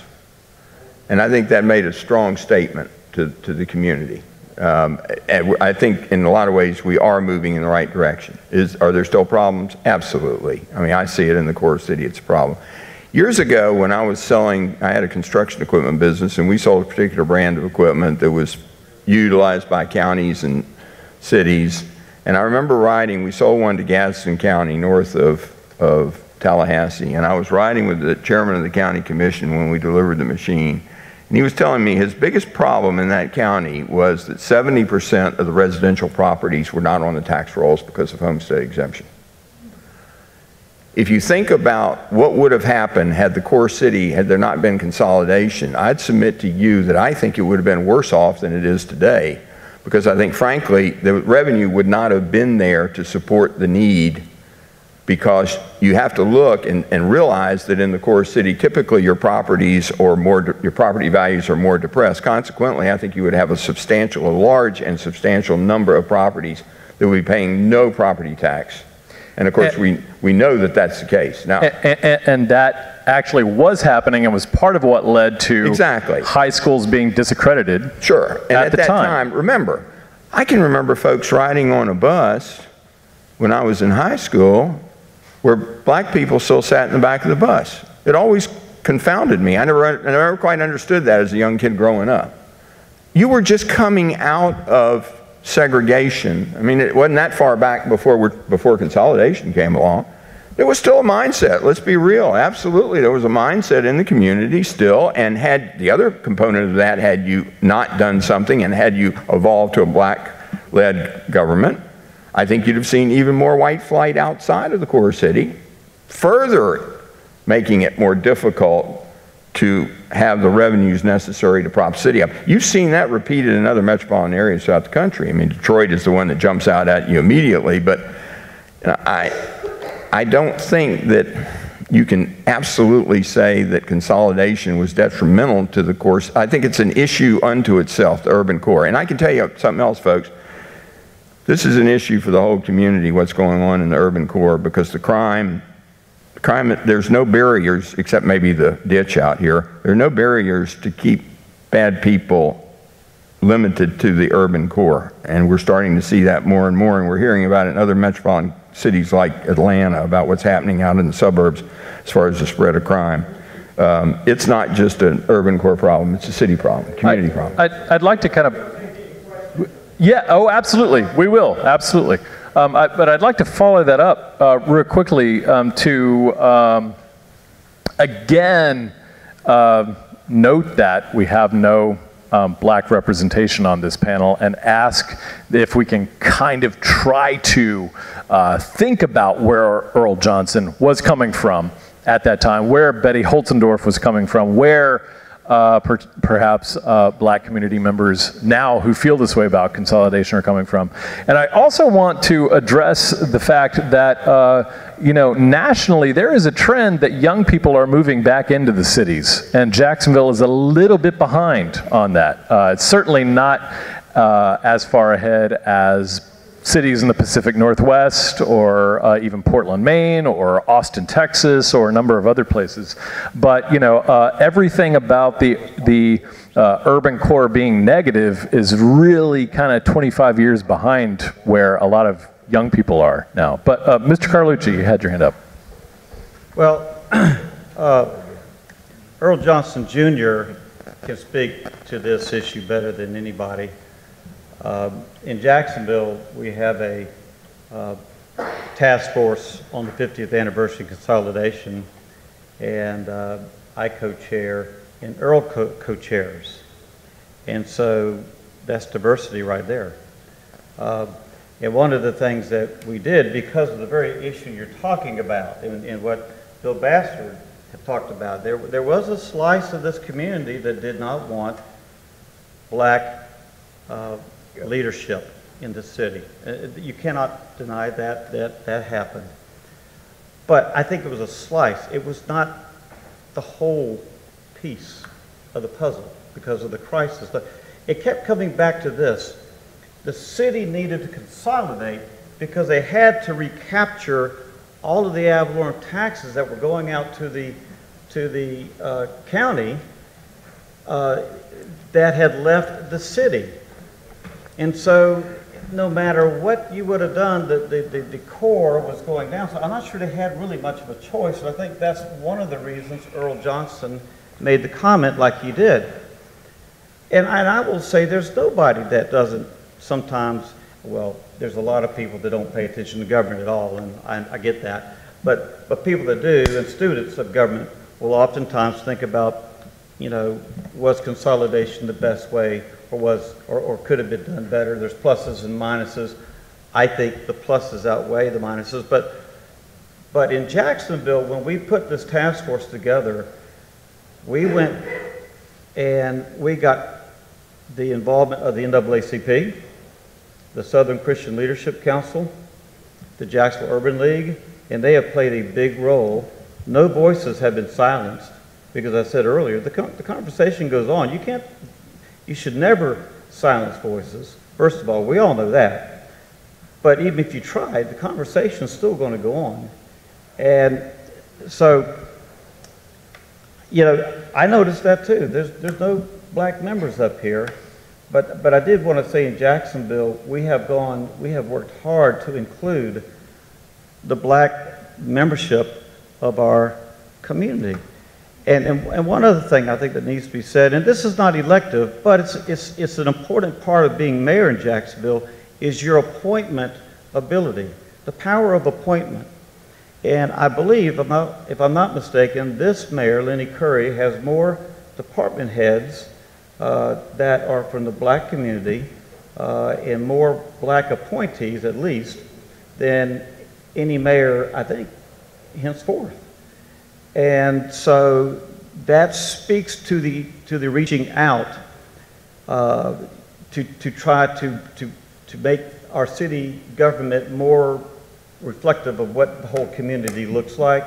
And I think that made a strong statement to the community. I think in a lot of ways we are moving in the right direction. Are there still problems? Absolutely. I mean, I see it in the core city, it's a problem. Years ago when I was selling, I had a construction equipment business, and we sold a particular brand of equipment that was utilized by counties and cities. And I remember riding, we sold one to Gadsden County north of Tallahassee, and I was riding with the chairman of the county commission when we delivered the machine, and he was telling me his biggest problem in that county was that 70% of the residential properties were not on the tax rolls because of homestead exemption. If you think about what would have happened had the core city, had there not been consolidation, I'd submit to you that I think it would have been worse off than it is today, because I think frankly the revenue would not have been there to support the need, because you have to look and realize that in the core city, typically your properties or your property values are more depressed. Consequently, I think you would have a large and substantial number of properties that would be paying no property tax. And of course, we know that that's the case now. And that actually was happening and was part of what led to high schools being disaccredited. Sure. And at that time, remember, I can remember folks riding on a bus when I was in high school where black people still sat in the back of the bus. It always confounded me. I never quite understood that as a young kid growing up. You were just coming out of segregation. I mean, it wasn't that far back before consolidation came along. There was still a mindset, let's be real. Absolutely, there was a mindset in the community still, and had the other component of that, had you not done something and had you evolved to a black-led government, I think you'd have seen even more white flight outside of the core city, further making it more difficult to have the revenues necessary to prop the city up. You've seen that repeated in other metropolitan areas throughout the country. I mean, Detroit is the one that jumps out at you immediately, but I don't think that you can absolutely say that consolidation was detrimental to the core. I think it's an issue unto itself, the urban core. And I can tell you something else, folks. This is an issue for the whole community, what's going on in the urban core, because the crime, there's no barriers, except maybe the ditch out here. There are no barriers to keep bad people limited to the urban core. And we're starting to see that more and more, and we're hearing about it in other metropolitan cities like Atlanta, about what's happening out in the suburbs as far as the spread of crime. It's not just an urban core problem, it's a city problem, community problem. I'd like to kind of, yeah, oh, absolutely, we will, absolutely. But I'd like to follow that up real quickly to, again, note that we have no black representation on this panel, and ask if we can kind of try to think about where Earl Johnson was coming from at that time, where Betty Holzendorf was coming from, where perhaps black community members now who feel this way about consolidation are coming from. And I also want to address the fact that you know, nationally there is a trend that young people are moving back into the cities, and Jacksonville is a little bit behind on that. It's certainly not as far ahead as cities in the Pacific Northwest, or even Portland, Maine, or Austin, Texas, or a number of other places. But you know, everything about the urban core being negative is really kind of 25 years behind where a lot of young people are now. But Mr. Carlucci, you had your hand up. Well, Earl Johnson Jr. can speak to this issue better than anybody. In Jacksonville, we have a task force on the 50th anniversary consolidation, and I co-chair, and Earl co-chairs. And so that's diversity right there. And one of the things that we did, because of the very issue you're talking about, and what Bill Basford had talked about, there was a slice of this community that did not want black leadership in the city. You cannot deny that happened. But I think it was a slice. It was not the whole piece of the puzzle because of the crisis. It kept coming back to this. The city needed to consolidate because they had to recapture all of the ad valorem taxes that were going out to the county that had left the city. And so, no matter what you would have done, the core was going down. So I'm not sure they had really much of a choice. And I think that's one of the reasons Earl Johnson made the comment like he did. And I will say there's nobody that doesn't sometimes, well, there's a lot of people that don't pay attention to government at all, and I get that. But people that do, and students of government, will oftentimes think about, you know, was consolidation the best way, or could have been done better? There's pluses and minuses. I think the pluses outweigh the minuses. But in Jacksonville, when we put this task force together, we went and we got the involvement of the NAACP, the Southern Christian Leadership Council, the Jacksonville Urban League, and they have played a big role. No voices have been silenced because I said earlier, the conversation goes on. You should never silence voices. First of all, we all know that. But even if you tried, the conversation's still going to go on. And so, you know, I noticed that too. There's no black members up here. But I did want to say in Jacksonville, we have worked hard to include the black membership of our community. And one other thing I think that needs to be said, and this is not elective, but it's an important part of being mayor in Jacksonville, is your appointment ability, the power of appointment. And I believe, if I'm not mistaken, this mayor, Lenny Curry, has more department heads that are from the black community and more black appointees, at least, than any mayor, I think, henceforth. And so that speaks to the reaching out to try to make our city government more reflective of what the whole community looks like.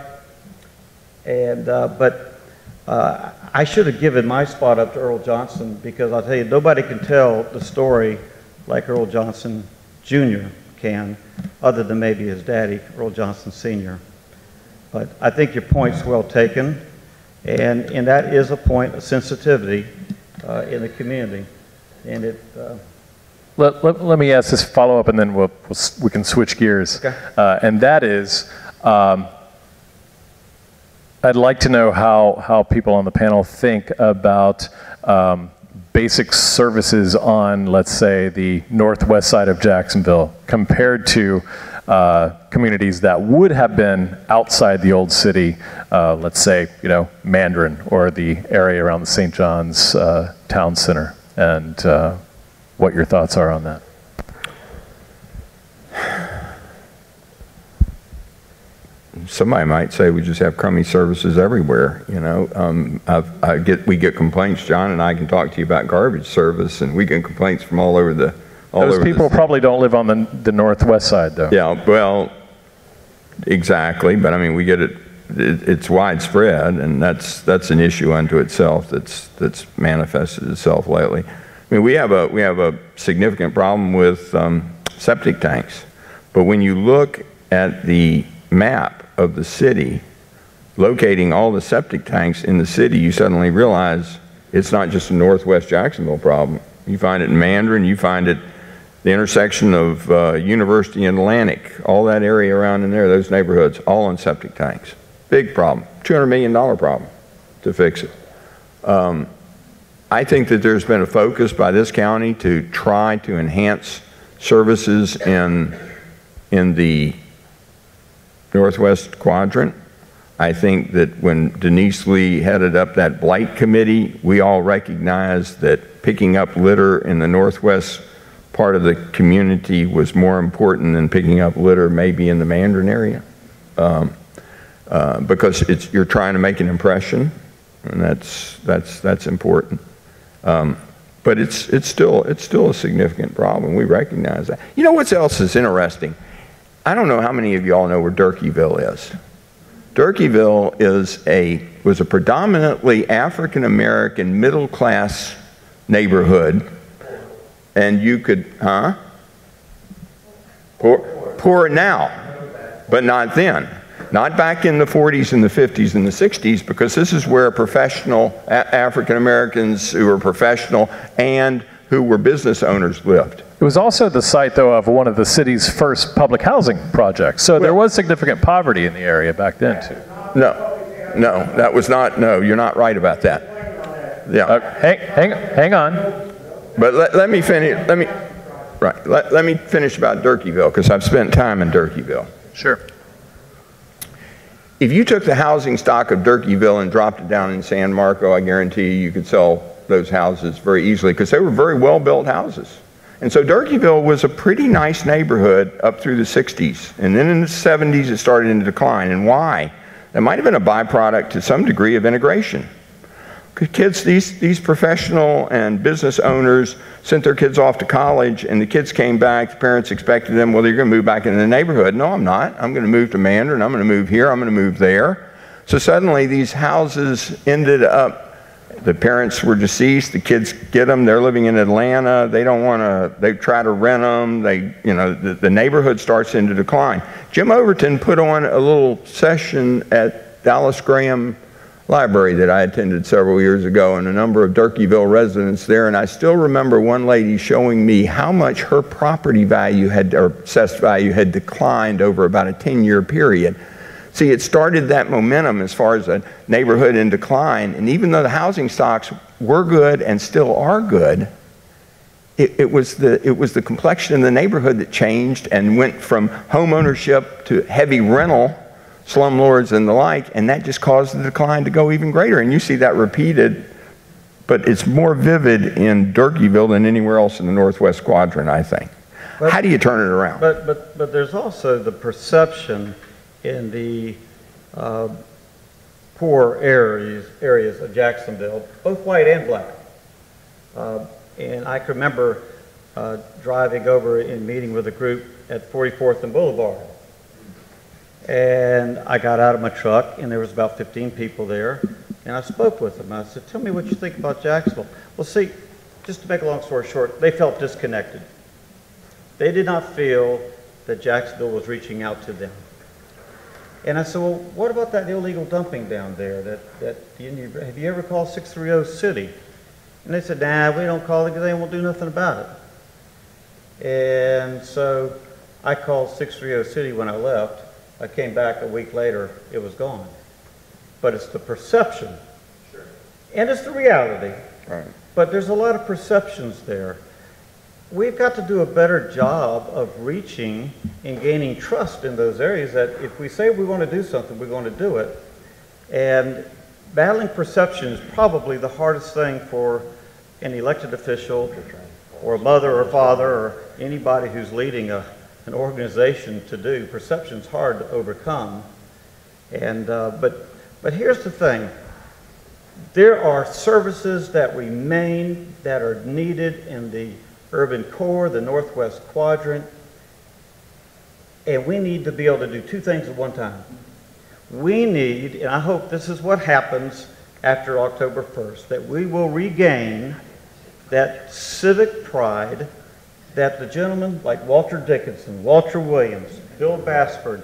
And but I should have given my spot up to Earl Johnson, because I'll tell you, nobody can tell the story like Earl Johnson Jr. can, other than maybe his daddy, Earl Johnson Sr. But I think your point's well taken, and that is a point of sensitivity in the community. And it. Let me ask this follow-up, and then we can switch gears. Okay. And that is, I'd like to know how people on the panel think about basic services on, let's say, the northwest side of Jacksonville compared to communities that would have been outside the old city, let's say, you know, Mandarin or the area around the St. John's Town Center, and what your thoughts are on that. Somebody might say we just have crummy services everywhere, you know. We get complaints. John and I can talk to you about garbage service, and we get complaints from all over the. Those people probably don't live on the northwest side, though. Yeah, well, exactly. But I mean, we get it. It's widespread, and that's an issue unto itself. That's manifested itself lately. I mean, we have a significant problem with septic tanks. But when you look at the map of the city, locating all the septic tanks in the city, you suddenly realize it's not just a northwest Jacksonville problem. You find it in Mandarin, you find it the intersection of University and Atlantic, all that area around in there, those neighborhoods, all on septic tanks. Big problem, $200 million problem to fix it. I think that there's been a focus by this county to try to enhance services in the northwest quadrant. I think that when Denise Lee headed up that blight committee, we all recognized that picking up litter in the northwest part of the community was more important than picking up litter maybe in the Mandarin area, because you're trying to make an impression, and that's important. But it's still a significant problem. We recognize that. You know what else is interesting? I don't know how many of y'all know where Durkeeville is. Durkeeville was a predominantly African-American middle-class neighborhood, and you could, Poor now, but not then. Not back in the 40s and the 50s and the 60s, because this is where professional African-Americans who were professional and who were business owners lived. It was also the site, though, of one of the city's first public housing projects. So there was significant poverty in the area back then, too. No, that was not. No, you're not right about that. Yeah. Hang on. But let me finish. Let me finish about Durkeeville, because I've spent time in Durkeeville. Sure. If you took the housing stock of Durkeeville and dropped it down in San Marco, I guarantee you could sell those houses very easily, because they were very well-built houses. And so Durkeeville was a pretty nice neighborhood up through the 60s. And then in the 70s, it started to decline. And why? That might have been a byproduct to some degree of integration. Kids, these professional and business owners sent their kids off to college, and the kids came back. The parents expected them, well, you're going to move back into the neighborhood. No, I'm not. I'm going to move to Mandarin. I'm going to move here. I'm going to move there. So suddenly, these houses ended up. The parents were deceased. The kids get them. They're living in Atlanta. They don't want to. They try to rent them. The neighborhood starts into decline. Jim Overton put on a little session at Dallas Graham Library that I attended several years ago, and a number of Durkeeville residents there. And I still remember one lady showing me how much her property value or assessed value had declined over about a 10-year period. See, it started that momentum as far as a neighborhood in decline, and even though the housing stocks were good and still are good, it was the complexion of the neighborhood that changed and went from home ownership to heavy rental, slumlords and the like, and that just caused the decline to go even greater. And you see that repeated, but it's more vivid in Durkeeville than anywhere else in the northwest quadrant, I think. But how do you turn it around? But there's also the perception in the poor areas of Jacksonville, both white and black. And I can remember driving over and meeting with a group at 44th and Boulevard. And I got out of my truck, and there was about 15 people there, and I spoke with them. I said, tell me what you think about Jacksonville. Well, see, just to make a long story short, they felt disconnected. They did not feel that Jacksonville was reaching out to them. And I said, well, what about that illegal dumping down there? That the Indian, have you ever called 630 City? And they said, nah, we don't call it because they won't do nothing about it. And so I called 630 City when I left. I came back a week later, it was gone. But it's the perception. Sure. And it's the reality. Right. But there's a lot of perceptions there. We've got to do a better job of reaching and gaining trust in those areas that if we say we want to do something, we're going to do it. And battling perception is probably the hardest thing for an elected official or a mother or father or anybody who's leading an organization to do. Perception's hard to overcome. And but here's the thing. There are services that remain that are needed in the urban core, the northwest quadrant, and we need to be able to do two things at one time. We need, and I hope this is what happens after October 1st, that we will regain that civic pride that the gentlemen like Walter Dickinson, Walter Williams, Bill Basford,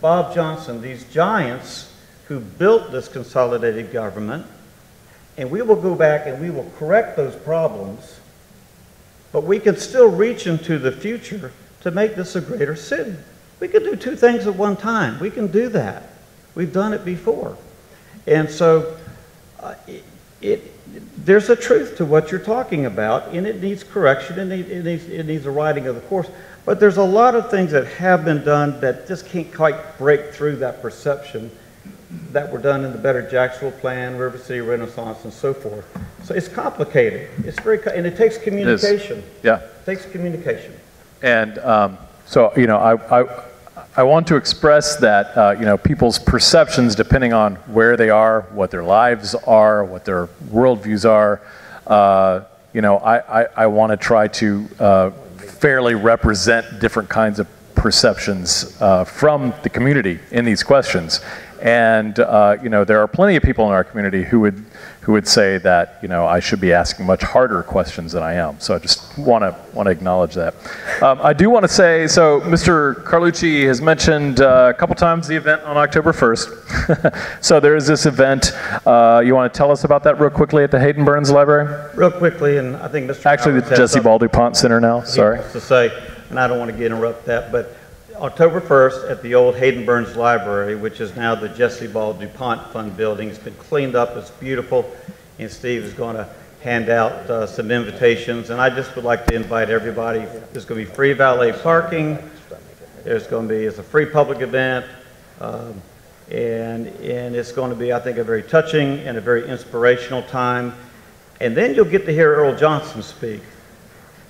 Bob Johnson, these giants who built this consolidated government, and we will go back and we will correct those problems. But we can still reach into the future to make this a greater city. We can do two things at one time. We can do that. We've done it before. And so there's a truth to what you're talking about, and it needs correction, and it needs a righting of the course. But there's a lot of things that have been done that just can't quite break through that perception that were done in the Better Jacksonville Plan, River City Renaissance, and so forth. So it's complicated. It's very, and it takes communication. It is. Yeah. It takes communication. And so, you know, I want to express that, you know, people's perceptions, depending on where they are, what their lives are, what their worldviews are, you know, I want to try to fairly represent different kinds of perceptions from the community in these questions. And you know, there are plenty of people in our community who would say that, you know, I should be asking much harder questions than I am. So I just want to acknowledge that. I do want to say, so Mr. Carlucci has mentioned a couple times the event on October 1st. So there is this event. You want to tell us about that real quickly at the Hayden Burns Library? Real quickly, and I think Mr. Actually, the Jesse Ball DuPont Center now, sorry. To say, and I don't want to interrupt that, but October 1st at the old Hayden Burns Library, which is now the Jesse Ball DuPont Fund building. It's been cleaned up, it's beautiful, and Steve is going to hand out some invitations. And I just would like to invite everybody. There's going to be free valet parking. There's going to be, it's a free public event. And it's going to be, I think, a very touching and a very inspirational time. And then you'll get to hear Earl Johnson speak.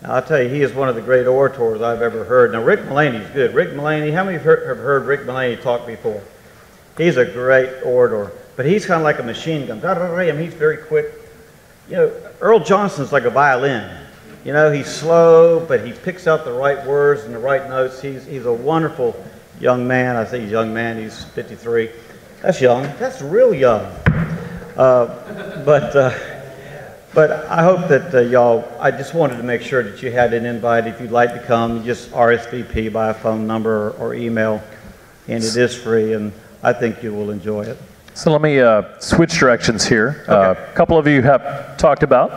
Now, I'll tell you, he is one of the great orators I've ever heard. Now, Rick Mullaney's good. Rick Mullaney, how many have heard Rick Mullaney talk before? He's a great orator, but he's kind of like a machine gun. He's very quick. You know, Earl Johnson's like a violin. You know, he's slow, but he picks out the right words and the right notes. He's a wonderful young man. I say young man, he's 53. That's young. That's real young. But I hope that y'all, I just wanted to make sure that you had an invite. If you'd like to come, just RSVP by a phone number or email, and it is free, and I think you will enjoy it. So let me switch directions here. Okay. A couple of you have talked about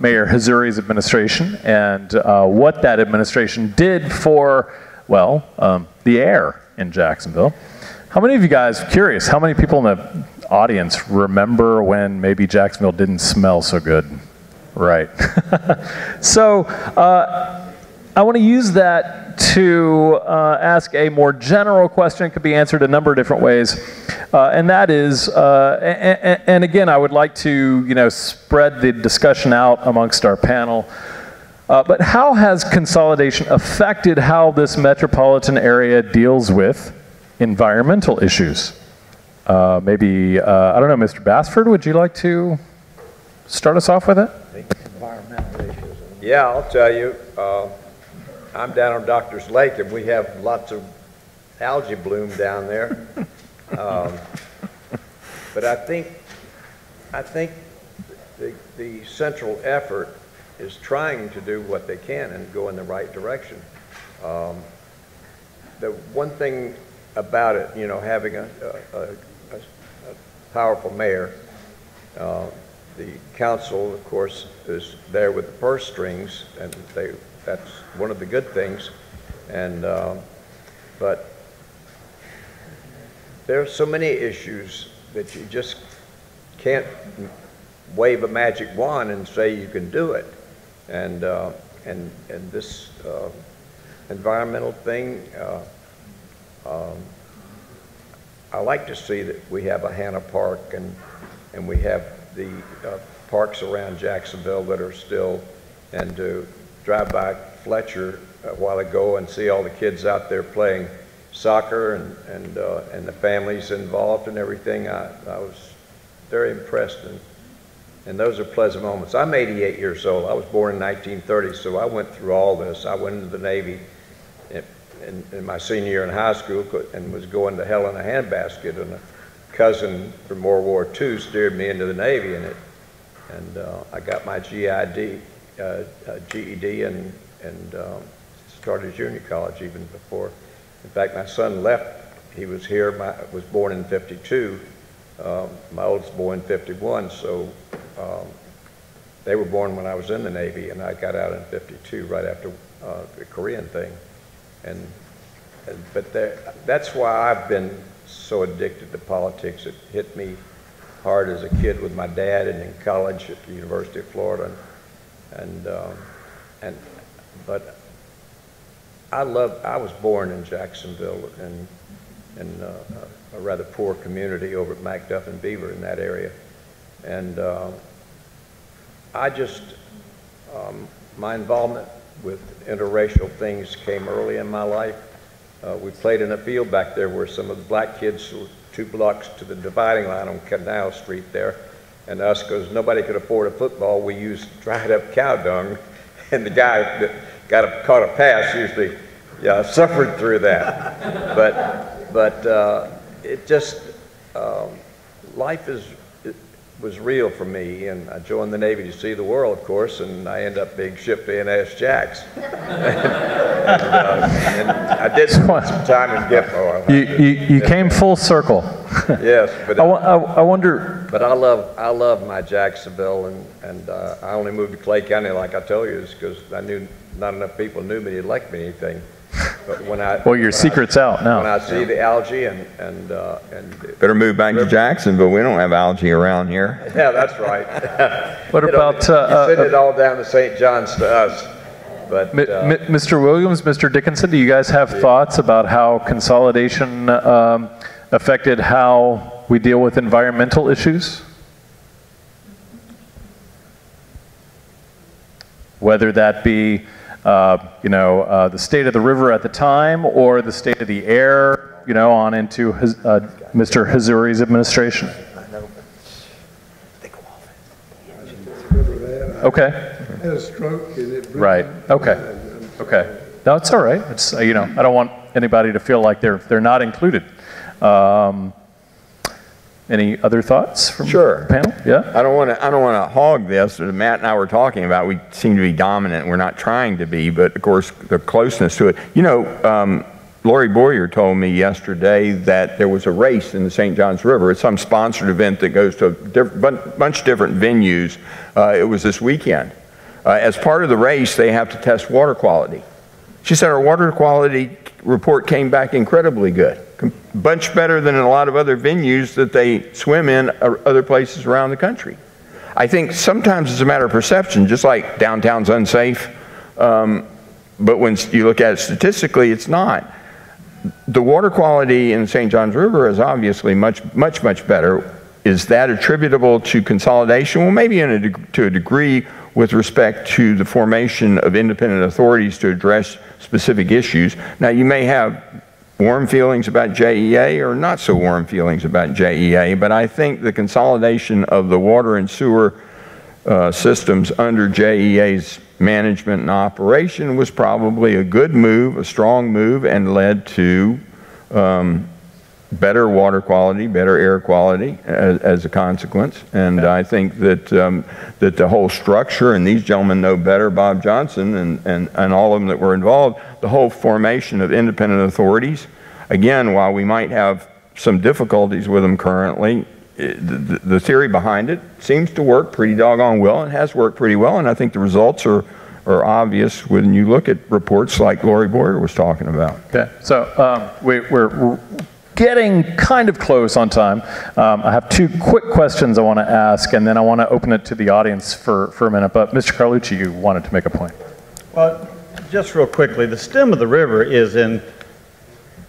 Mayor Hazouri's administration and what that administration did for, well, the air in Jacksonville. How many of you guys, curious, how many people in the audience remember when maybe Jacksonville didn't smell so good? Right. So I want to use that to ask a more general question. It could be answered a number of different ways. And that is, and again, I would like to, you know, spread the discussion out amongst our panel. But how has consolidation affected how this metropolitan area deals with environmental issues? Maybe, I don't know, Mr. Basford, would you like to start us off with it? Environmental issues. Yeah, I'll tell you. I'm down on Doctor's Lake, and we have lots of algae bloom down there. But I think the central effort is trying to do what they can and go in the right direction. The one thing about it, you know, having a powerful mayor, the council, of course, is there with the purse strings, and that's one of the good things. And but there are so many issues that you just can't wave a magic wand and say you can do it. And and this environmental thing, I like to see that we have a Hannah Park, and we have the parks around Jacksonville that are still, and to drive by Fletcher a while ago and see all the kids out there playing soccer and the families involved and everything, I was very impressed, and those are pleasant moments. I'm 88 years old. I was born in 1930, so I went through all this. I went into the Navy in my senior year in high school and was going to hell in a handbasket, and a cousin from World War II steered me into the Navy, and I got my GED and started junior college even before. In fact, my son left. He was here. Was born in 52. My oldest boy in 51. So they were born when I was in the Navy, and I got out in 52, right after the Korean thing. But that's why I've been so addicted to politics. It hit me hard as a kid with my dad, and in college at the University of Florida, but I was born in Jacksonville, in a rather poor community over at MacDuff and Beaver in that area, and I just my involvement with interracial things came early in my life. We played in a field back there where some of the black kids were 2 blocks to the dividing line on Canal Street there, and us, because nobody could afford a football, we used dried up cow dung, and the guy that caught a pass usually suffered through that. But it just, life was real for me, and I joined the Navy to see the world, of course, and I ended up being shipped to NS Jacks. And I did spend some time in Gitmo. You came full circle. Yes, but I wonder. But I love my Jacksonville, and I only moved to Clay County, like I told you, is because I knew not enough people knew me to elect me anything. But when I well, your secret's out now. When I see the algae and better move back to Jacksonville. We don't have algae around here. Yeah, that's right. What about send it all down to St. John's to us? But Mr. Williams, Mr. Dickinson, do you guys have thoughts about how consolidation affected how we deal with environmental issues? Whether that be the state of the river at the time, or the state of the air, on into Mr. Hazouri's administration. Okay. I had a stroke and it right. Okay. Okay. No, it's all right. It's I don't want anybody to feel like they're not included. Any other thoughts from the panel? Yeah. I don't want to hog this. As Matt and I were talking about, we seem to be dominant. We're not trying to be, but of course the closeness to it. Lori Boyer told me yesterday that there was a race in the St. Johns River. It's some sponsored event that goes to a bunch of different venues. It was this weekend. As part of the race, they have to test water quality. She said our water quality report came back incredibly good. Much better than a lot of other venues that they swim in other places around the country. I think sometimes it's a matter of perception, just like downtown's unsafe, but when you look at it statistically, it's not. The water quality in the St. Johns River is obviously much better. Is that attributable to consolidation? Well, maybe to a degree with respect to the formation of independent authorities to address specific issues. Now, you may have warm feelings about JEA or not so warm feelings about JEA, but I think the consolidation of the water and sewer systems under JEA's management and operation was probably a good move, a strong move, and led to better water quality, better air quality as a consequence. And I think that that the whole structure, and these gentlemen know better, Bob Johnson and all of them that were involved, the whole formation of independent authorities, again, while we might have some difficulties with them currently, the theory behind it seems to work pretty doggone well, and has worked pretty well, and I think the results are obvious when you look at reports like Lori Boyer was talking about. Okay, so we're getting kind of close on time. I have two quick questions I want to ask, and then I want to open it to the audience for a minute. But Mr. Carlucci, you wanted to make a point. Well, just real quickly, the stem of the river is in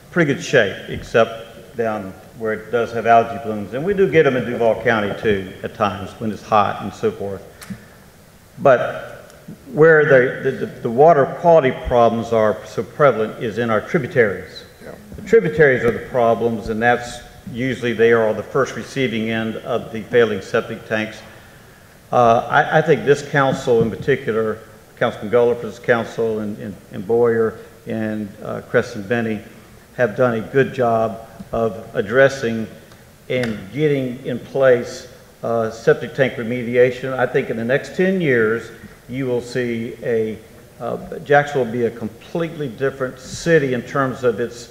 pretty good shape, except down where it does have algae blooms. And we do get them in Duval County too, at times, when it's hot and so forth. But where the water quality problems are so prevalent is in our tributaries. The tributaries are the problems, and that's usually they are the first receiving end of the failing septic tanks. I think this council in particular, Councilman Gulliford's council and Boyer and Crescimbeni, have done a good job of addressing and getting in place septic tank remediation. I think in the next 10 years, you will see Jacksonville will be a completely different city in terms of its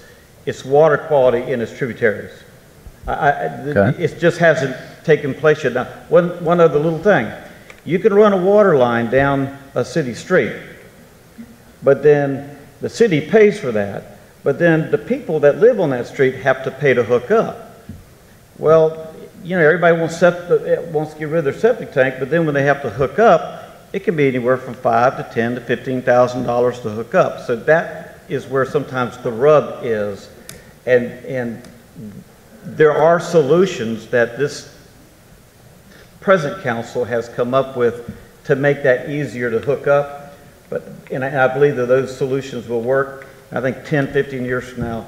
water quality in its tributaries. Okay. It just hasn't taken place yet. Now, one other little thing. You can run a water line down a city street, but then the city pays for that, but then the people that live on that street have to pay to hook up. Well, you know, everybody wants to get rid of their septic tank, but then when they have to hook up, it can be anywhere from $5,000 to $10,000 to $15,000 to hook up. So that is where sometimes the rub is, and there are solutions that this present council has come up with to make that easier to hook up, and I believe that those solutions will work. I think 10, 15 years from now,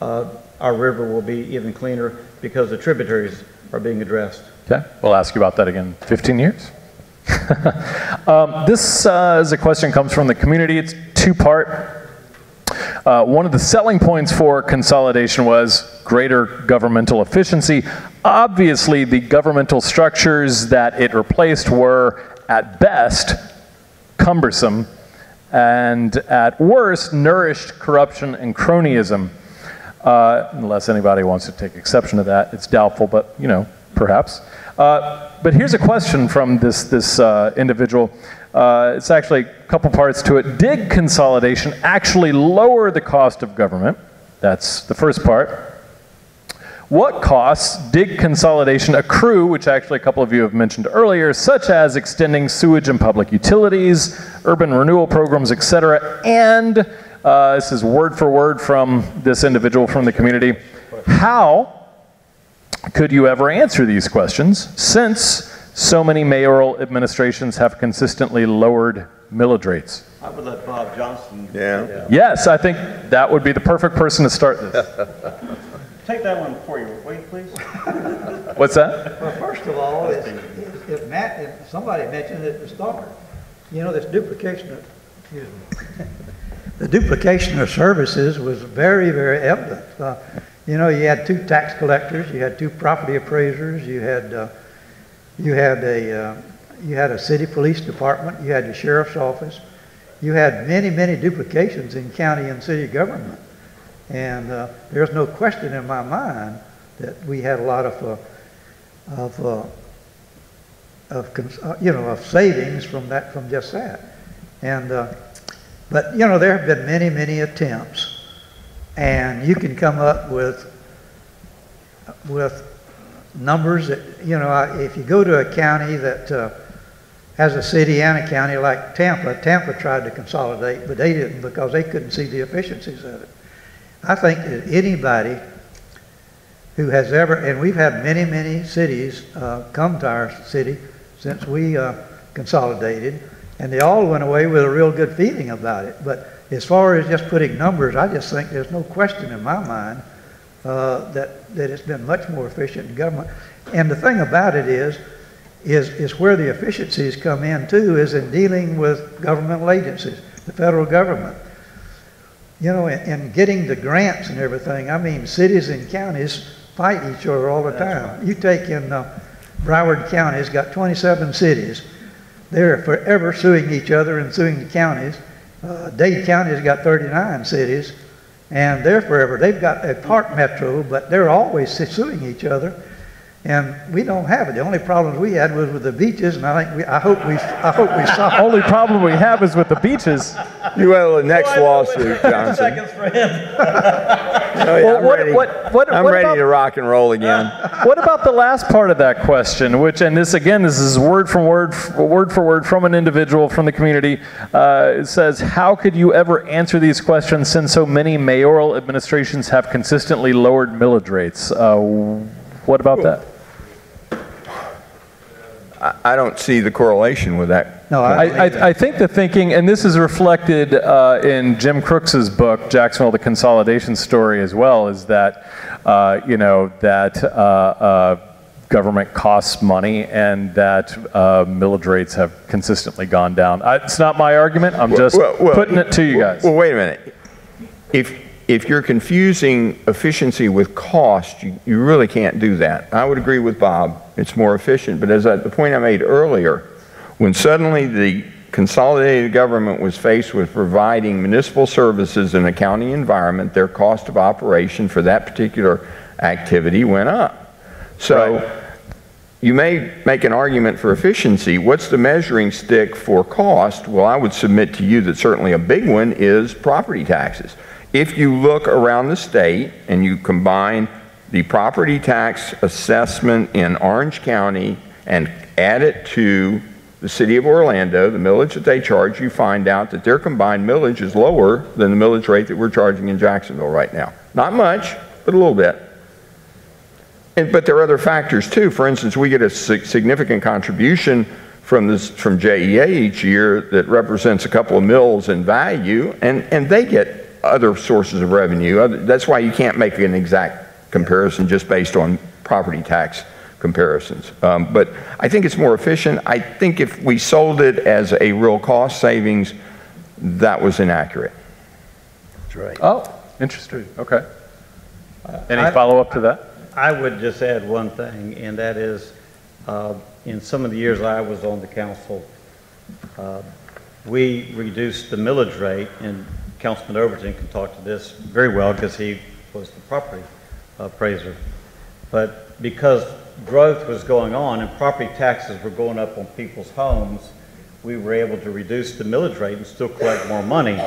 our river will be even cleaner because the tributaries are being addressed. Okay, we'll ask you about that again 15 years. This is a question that comes from the community. It's two-part. One of the selling points for consolidation was greater governmental efficiency. Obviously, the governmental structures that it replaced were, at best, cumbersome, and at worst, nourished corruption and cronyism. Unless anybody wants to take exception to that, it's doubtful, but, you know, perhaps. But here's a question from this individual. It's actually a couple parts to it. Did consolidation actually lower the cost of government? That's the first part. What costs did consolidation accrue, which actually a couple of you have mentioned earlier, such as extending sewage and public utilities, urban renewal programs, etc.? And this is word for word from this individual from the community. How could you ever answer these questions, since so many mayoral administrations have consistently lowered millage rates? I would let Bob Johnson. Yeah. Yes, I think that would be the perfect person to start this. Take that one for you, will you, please? What's that? Well, first of all, if Matt and somebody mentioned it at the start, you know, this duplication of, excuse me, the duplication of services was very, very evident. You know, you had two tax collectors, you had two property appraisers, you had a city police department, you had the sheriff's office, you had many, many duplications in county and city government. And there's no question in my mind that we had a lot of savings from just that. And but you know, there have been many, many attempts, and you can come up with numbers that, you know, if you go to a county that has a city and a county like Tampa tried to consolidate, but they didn't because they couldn't see the efficiencies of it. I think that anybody who has ever, and we've had many, many cities come to our city since we consolidated, and they all went away with a real good feeling about it. But as far as just putting numbers, I just think there's no question in my mind that it's been much more efficient in government. And the thing about it is where the efficiencies come in too is in dealing with governmental agencies, the federal government. you know, and getting the grants and everything. I mean, cities and counties fight each other all the time. Right. You take in Broward County, it's got 27 cities. They're forever suing each other and suing the counties. Dade County's got 39 cities, and they're forever. They've got a part metro, but they're always suing each other, and we don't have it. The only problems we had was with the beaches, and I think I hope we solved. Only problem we have is with the beaches. You well, the next lawsuit, Johnson. Seconds for him. I'm ready to rock and roll again. What about the last part of that question? Which, and this again, this is word for word from an individual from the community. It says, "How could you ever answer these questions since so many mayoral administrations have consistently lowered millage rates?" What about that? I don't see the correlation with that. No, I think the thinking, and this is reflected in Jim Crooks's book, Jacksonville, the Consolidation Story, as well, is that, you know, that government costs money and that millage rates have consistently gone down. It's not my argument. I'm just putting it to you guys. Well, wait a minute. If you're confusing efficiency with cost, you really can't do that. I would agree with Bob. It's more efficient. But as the point I made earlier, when suddenly the consolidated government was faced with providing municipal services in a county environment, their cost of operation for that particular activity went up. So you may make an argument for efficiency. What's the measuring stick for cost? Well, I would submit to you that certainly a big one is property taxes. If you look around the state and you combine the property tax assessment in Orange County and add it to the city of Orlando, the millage that they charge, you find out that their combined millage is lower than the millage rate that we're charging in Jacksonville right now. Not much, but a little bit. But there are other factors too. For instance, we get a significant contribution from JEA each year that represents a couple of mills in value, and they get other sources of revenue. That's why you can't make an exact comparison just based on property tax comparisons. But I think it's more efficient. I think if we sold it as a real cost savings, that was inaccurate. That's right. Oh, interesting. Okay. Any follow-up to that? I would just add one thing, and that is in some of the years I was on the council, we reduced the millage rate, and Councilman Overton can talk to this very well because he was the property appraiser. But because growth was going on and property taxes were going up on people's homes, we were able to reduce the millage rate and still collect more money.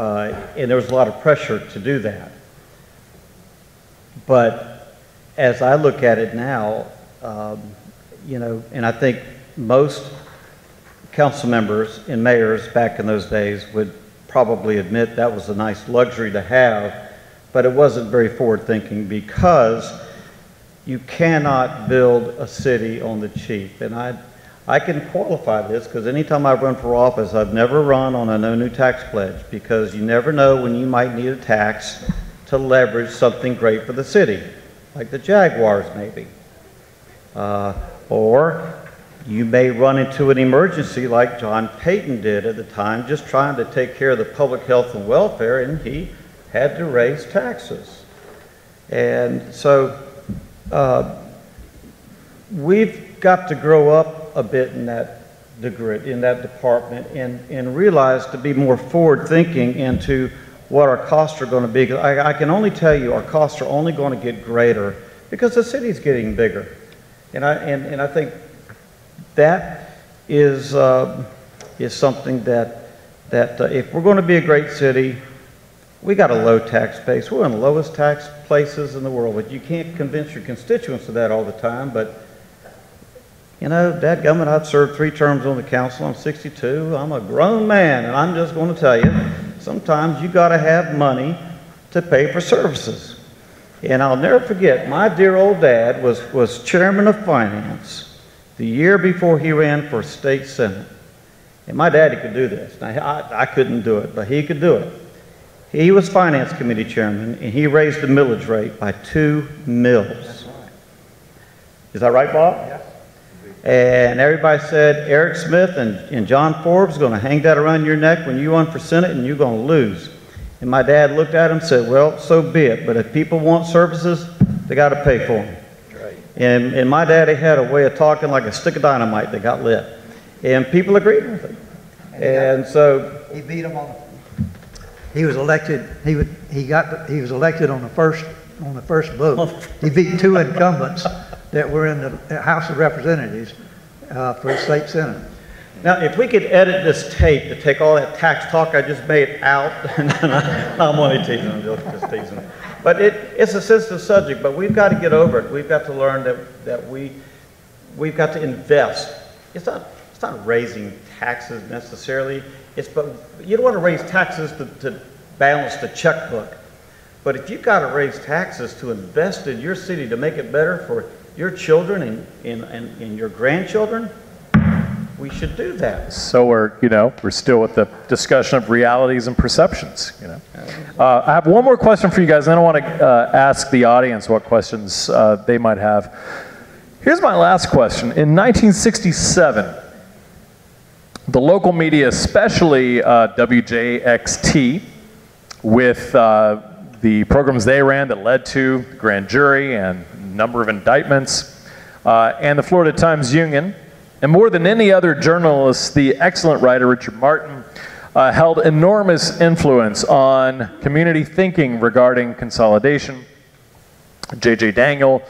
And there was a lot of pressure to do that. But as I look at it now, you know, and I think most council members and mayors back in those days would probably admit that was a nice luxury to have, but it wasn't very forward-thinking because you cannot build a city on the cheap. And I can qualify this because anytime I've run for office, I've never run on a no new tax pledge because you never know when you might need a tax to leverage something great for the city, like the Jaguars maybe. Or you may run into an emergency like John Peyton did at the time, just trying to take care of the public health and welfare, and he had to raise taxes. And so we've got to grow up a bit in that degree, in that department, and realize to be more forward-thinking into what our costs are going to be. I can only tell you our costs are only going to get greater because the city's getting bigger, and I think that is something that if we're going to be a great city, we got a low tax base. We're in the lowest tax places in the world, but you can't convince your constituents of that all the time. But you know, dadgummit, I've served 3 terms on the council. I'm 62. I'm a grown man, and I'm just going to tell you, sometimes you got to have money to pay for services. And I'll never forget, my dear old dad was chairman of finance the year before he ran for state senate. And my daddy could do this. Now, I couldn't do it, but he could do it. He was finance committee chairman, and he raised the millage rate by 2 mils. Is that right, Bob? Yes. And everybody said, Eric Smith and John Forbes are going to hang that around your neck when you run for senate, and you're going to lose. And my dad looked at him and said, well, so be it. But if people want services, they got to pay for them. Right. And my daddy had a way of talking like a stick of dynamite that got lit. And people agreed with it. And so he beat them all. He was elected. He was elected on the first vote. He beat two incumbents that were in the House of Representatives for the state senate. Now, if we could edit this tape to take all that tax talk I just made out, I'm only teasing. I'm just teasing. But it's a sensitive subject. But we've got to get over it. We've got to learn that we've got to invest. It's not raising taxes necessarily. But you don't want to raise taxes to balance the checkbook. But if you've got to raise taxes to invest in your city to make it better for your children and your grandchildren, we should do that. So we're still at the discussion of realities and perceptions. I have one more question for you guys, and then I want to ask the audience what questions they might have. Here's my last question. In 1967, the local media, especially WJXT, with the programs they ran that led to the grand jury and number of indictments, and the Florida Times-Union, and more than any other journalist, the excellent writer Richard Martin, held enormous influence on community thinking regarding consolidation. J.J. Daniel,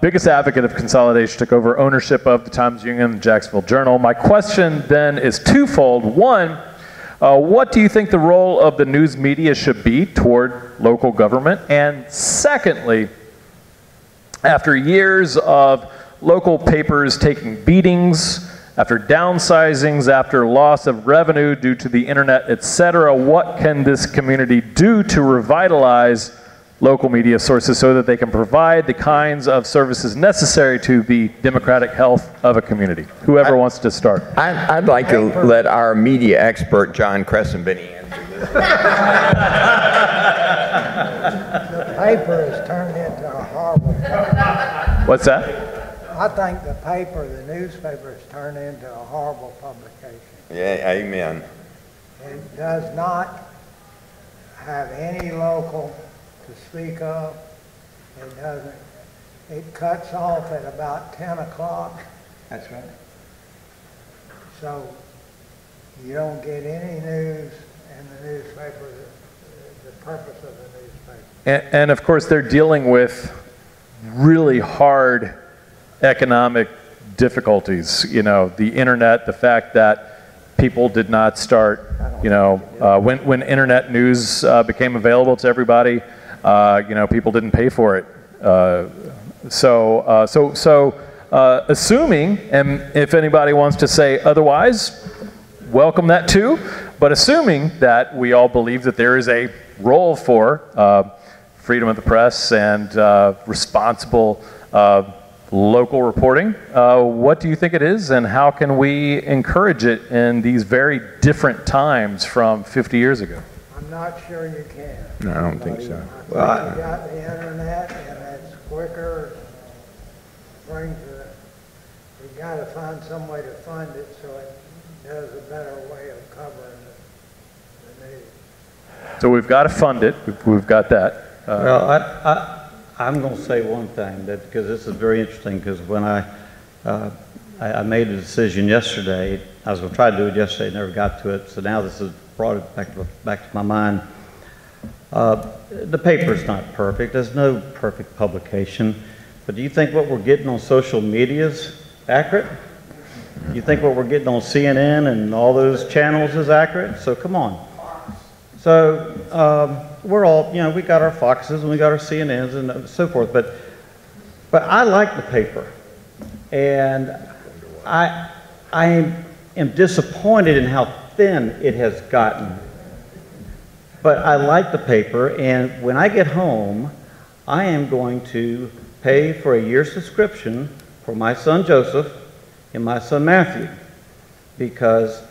biggest advocate of consolidation, took over ownership of the Times-Union and the Jacksonville Journal. My question then is twofold. One, what do you think the role of the news media should be toward local government? And secondly, after years of local papers taking beatings, after downsizings, after loss of revenue due to the internet, etc., what can this community do to revitalize local media sources so that they can provide the kinds of services necessary to the democratic health of a community? Whoever wants to start. I'd like to let our media expert, John Crescimbeni, answer this. The paper has turned into a horrible publication. What's that? I think the newspaper, has turned into a horrible publication. Yeah, amen. It does not have any local to speak of. It doesn't. It cuts off at about 10 o'clock. That's right. So you don't get any news in the newspaper, the purpose of the newspaper. And of course they're dealing with really hard economic difficulties. The internet, the fact that people did not start, when internet news became available to everybody, people didn't pay for it. So assuming, and if anybody wants to say otherwise, welcome that too, but assuming that we all believe that there is a role for freedom of the press and responsible local reporting, what do you think it is, and how can we encourage it in these very different times from 50 years ago? I'm not sure you can. No, I don't think so. Well, you got the internet, and it's quicker. We got to find some way to fund it so it does a better way of covering the news. So we've got to fund it. We've got that. Well, I'm going to say one thing because this is very interesting. Because when I made a decision yesterday, I was going to try to do it yesterday, never got to it. So now this is brought it back to my mind. The paper's not perfect. There's no perfect publication. But do you think what we're getting on social media's accurate? You think what we're getting on CNN and all those channels is accurate? So come on. So we're all, we got our Foxes and we got our CNNs and so forth. But I like the paper, and I am disappointed in how thin it has gotten. But I like the paper, and when I get home, I am going to pay for a year's subscription for my son Joseph and my son Matthew, because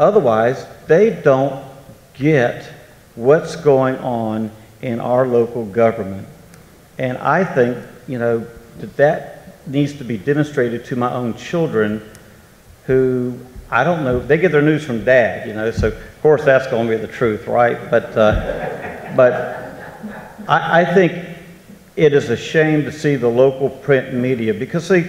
otherwise they don't get what's going on in our local government. And I think, that needs to be demonstrated to my own children who, I don't know, they get their news from Dad, so Of course, that's going to be the truth, right? But I think it is a shame to see the local print media, because see,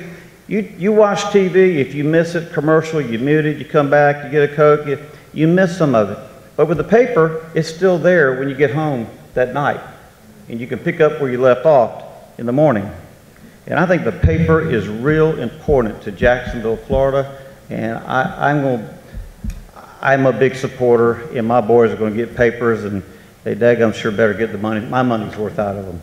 you watch TV, if you miss it, commercial, you mute it, you come back, you get a Coke, you miss some of it. But with the paper, it's still there when you get home that night, and you can pick up where you left off in the morning. And I think the paper is real important to Jacksonville, Florida, and I'm a big supporter, and my boys are going to get papers, and they daggum sure better get the money. My money's worth out of them.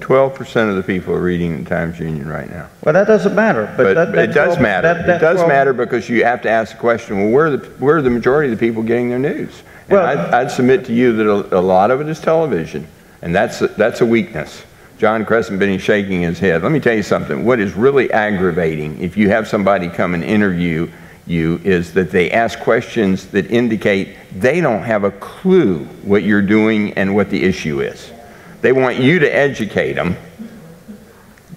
12% of the people are reading the Times Union right now. Well, that doesn't matter. But it does matter. It does matter, because you have to ask the question, well, where are the majority of the people getting their news? And well, I'd submit to you that a lot of it is television, and that's a weakness. John Crescimbeni shaking his head. Let me tell you something. What is really aggravating, if you have somebody come and interview you, is that they ask questions that indicate they don't have a clue what you're doing and what the issue is. They want you to educate them,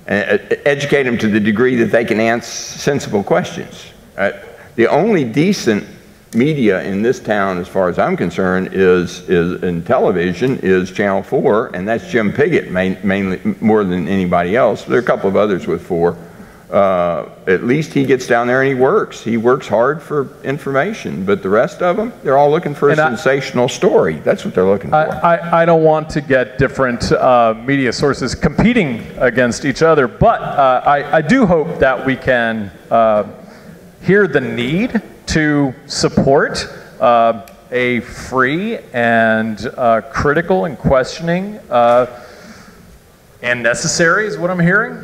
to the degree that they can answer sensible questions. The only decent media in this town, as far as I'm concerned, is in television, is Channel 4, and that's Jim Pigott mainly, more than anybody else. There are a couple of others with 4. At least he gets down there and he works. He works hard for information, but the rest of them, they're all looking for a sensational story. That's what they're looking for. I don't want to get different media sources competing against each other, but I do hope that we can hear the need to support a free and critical and questioning and necessary, is what I'm hearing.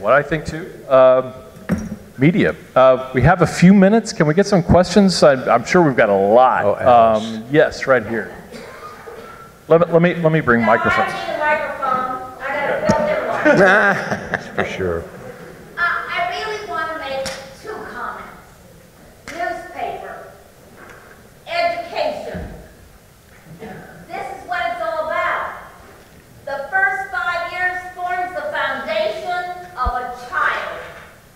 What I think too, media. We have a few minutes. Can we get some questions? I'm sure we've got a lot. Oh, yes, right here. Let me bring microphones. I need a microphone. I got a That's for sure. I really want to make two comments. Newspaper, education. This is what it's all about. The first 5 years forms the foundation of a child.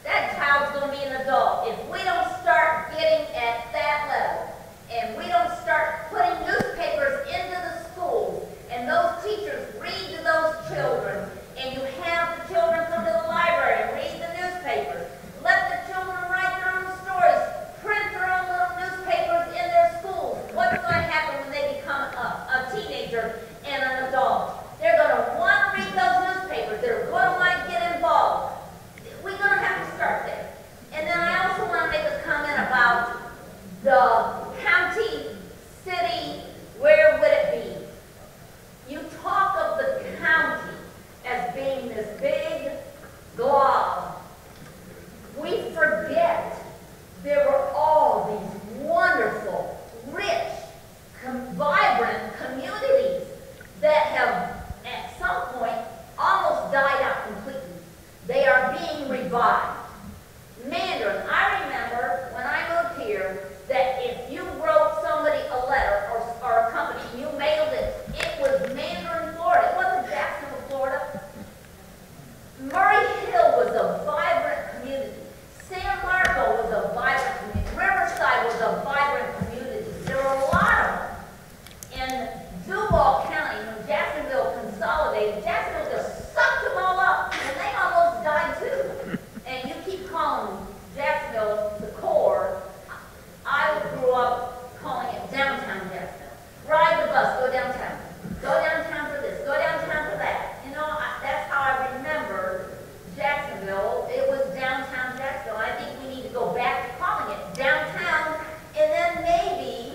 That child's going to be an adult. If we don't start getting at that level, and we don't start putting newspapers into the schools, and those teachers read to those children, and you have the children come to the library and read the newspapers, let the children write their own stories, print their own little newspapers in their schools. What's going to happen when they become a teenager and an adult? They're going to want to read those newspapers. They're going to want to get involved. We're going to have to start there. And then I also want to make a comment about the county, city, where would it be? You talk of the county as being this big glob. We forget there were all these wonderful, rich, vibrant communities that have at some point almost died out completely. They are being revived. Mandarin, I remember when I moved here that if you wrote somebody a letter or a company and you mailed it, it was Mandarin, Florida. It wasn't Jacksonville, Florida. Murray Hill was a vibrant community. San Marco was a vibrant community. Riverside was a vibrant community. There were a lot of them. And Duval County, when Jacksonville consolidated, Jacksonville just sucked them all up, and they almost died too. And you keep calling Jacksonville the core. I grew up calling it downtown Jacksonville. Ride the bus, go downtown. Go downtown for this, go downtown for that. You know, that's how I remember Jacksonville. It was downtown Jacksonville. I think we need to go back to calling it downtown, and then maybe...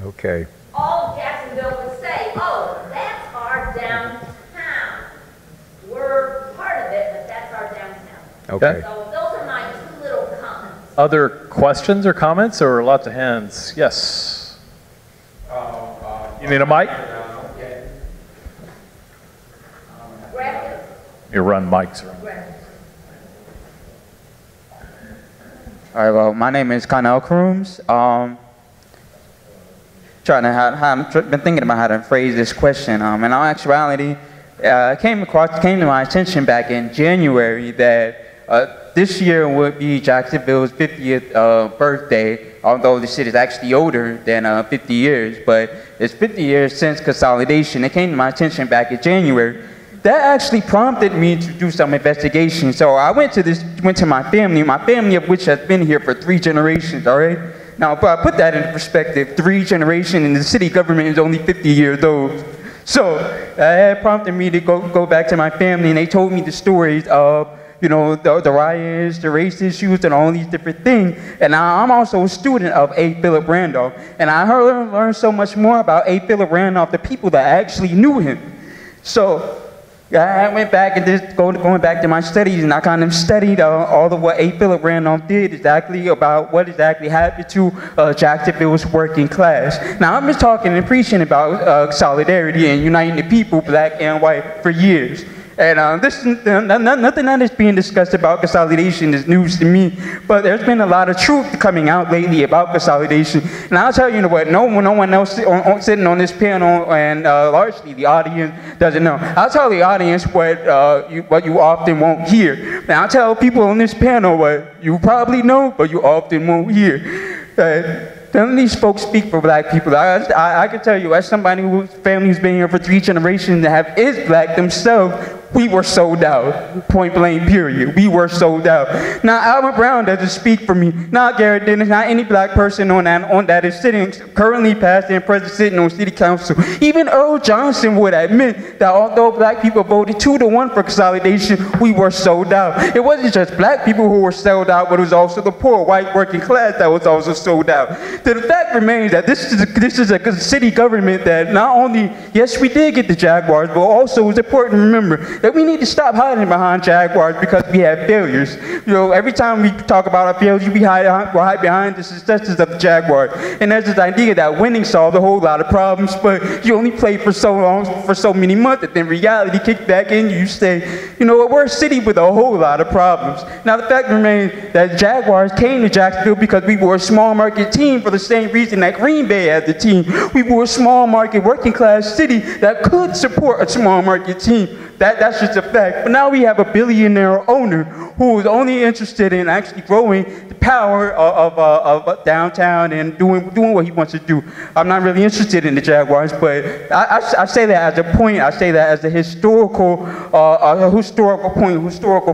Okay. All of Jacksonville would say, oh, that's our downtown. We're part of it, but that's our downtown. Okay. So those are my two little comments. Other questions or comments, or lots of hands? Yes. You need a mic? Grab it. You run mics around. All right, well, my name is Connell Crooms. I've been thinking about how to phrase this question. In all actuality, it came to my attention back in January that this year would be Jacksonville's 50th birthday, although the city is actually older than 50 years, but it's 50 years since consolidation. It came to my attention back in January. That actually prompted me to do some investigation. So I went to my family of which has been here for 3 generations, all right? Now, if I put that into perspective, 3 generations and the city government is only 50 years old. So that prompted me to go back to my family, and they told me the stories of, you know, the riots, the race issues, and all these different things. And I'm also a student of A. Philip Randolph, and I learned so much more about A. Philip Randolph, the people that actually knew him. So I went back and just going back to my studies, and I kind of studied all of what A. Philip Randolph did exactly about what exactly happened to Jacksonville's working class. Now, I've been talking and preaching about solidarity and uniting the people, black and white, for years. And nothing that is being discussed about consolidation is news to me, but there's been a lot of truth coming out lately about consolidation. And I'll tell you what, no one else sitting on this panel and largely the audience doesn't know. I'll tell the audience what you often won't hear. And I'll tell people on this panel what you probably know, but you often won't hear. None of these folks speak for black people. I can tell you, as somebody whose family's been here for 3 generations and is black themselves, we were sold out, point blank, period. We were sold out. Now, Alvin Brown doesn't speak for me. Not Garrett Dennis, not any black person on that is sitting, currently past and present, sitting on city council. Even Earl Johnson would admit that although black people voted 2-1 for consolidation, we were sold out. It wasn't just black people who were sold out, but it was also the poor white working class that was also sold out. The fact remains that this is a city government that not only, yes, we did get the Jaguars, but also it's important to remember that we need to stop hiding behind Jaguars because we have failures. You know, every time we talk about our failures, we hide behind the successes of the Jaguars. And there's this idea that winning solved a whole lot of problems, but you only play for so long, for so many months, and then reality kicks back in, you say, you know, we're a city with a whole lot of problems. Now, the fact remains that Jaguars came to Jacksonville because we were a small market team for the same reason that Green Bay had the team. We were a small market working class city that could support a small market team. That's just a fact. But now we have a billionaire owner who is only interested in actually growing the power of downtown and doing what he wants to do. I'm not really interested in the Jaguars, but I say that as a point. I say that as a historical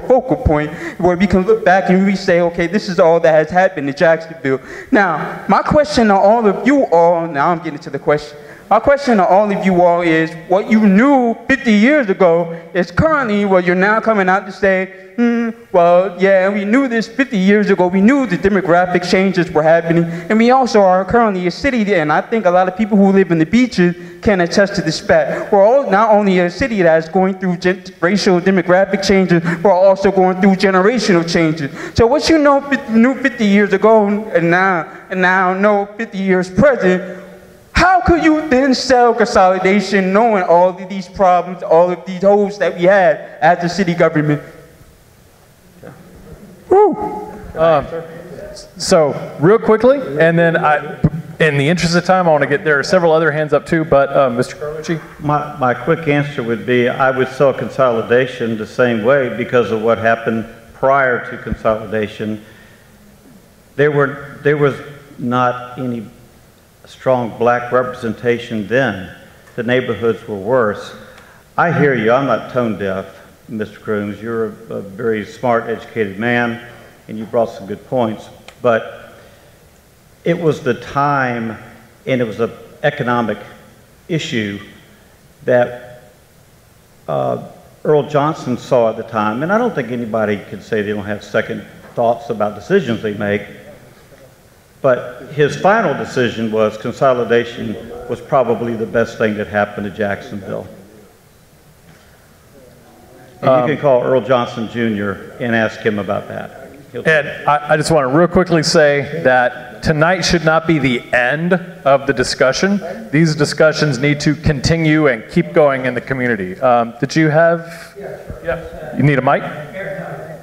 focal point, where we can look back and we say, okay, this is all that has happened in Jacksonville. Now, my question to all of you all, now I'm getting to the question. My question to all of you all is, what you knew 50 years ago is currently what you're now coming out to say, well, yeah, we knew this 50 years ago. We knew the demographic changes were happening. And we also are currently a city, and I think a lot of people who live in the beaches can attest to this fact. We're all not only a city that's going through racial demographic changes, we're also going through generational changes. So what you knew 50 years ago and now know 50 years present, how could you then sell consolidation knowing all of these problems, all of these holes that we had as a city government? Woo. So real quickly, and then in the interest of time, I want to get, there are several other hands up too, but Mr. Carlucci? My quick answer would be I would sell consolidation the same way because of what happened prior to consolidation. There was not any strong black representation then. The neighborhoods were worse. I hear you, I'm not tone deaf, Mr. Crooms. You're a very smart, educated man, and you brought some good points, but it was the time, and it was an economic issue that Earl Johnson saw at the time, and I don't think anybody can say they don't have second thoughts about decisions they make. But his final decision was consolidation was probably the best thing that happened to Jacksonville. And you can call Earl Johnson Jr. and ask him about that. Ed, I just want to real quickly say that tonight should not be the end of the discussion. These discussions need to continue and keep going in the community. Did you have? Yeah. You need a mic?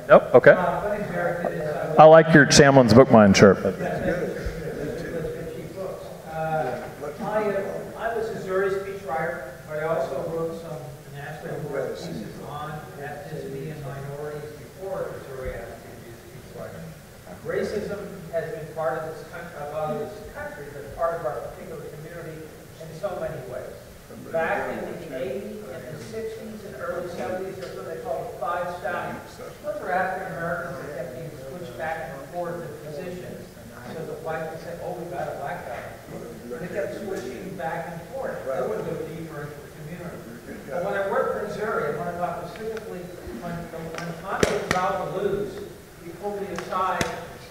Nope. Okay. I like your Chamlin's Bookmind shirt. I was a Missouri speechwriter, but I also wrote some national pieces on ethnicity and minorities before Missouri had to Those were African Americans that kept being switched back and forth in positions, so the white would say, "Oh, we got a black guy." They kept switching back and forth. They wouldn't go deeper into the community. But when I worked in Missouri, when I thought specifically when Tommy was about to lose, he pulled me aside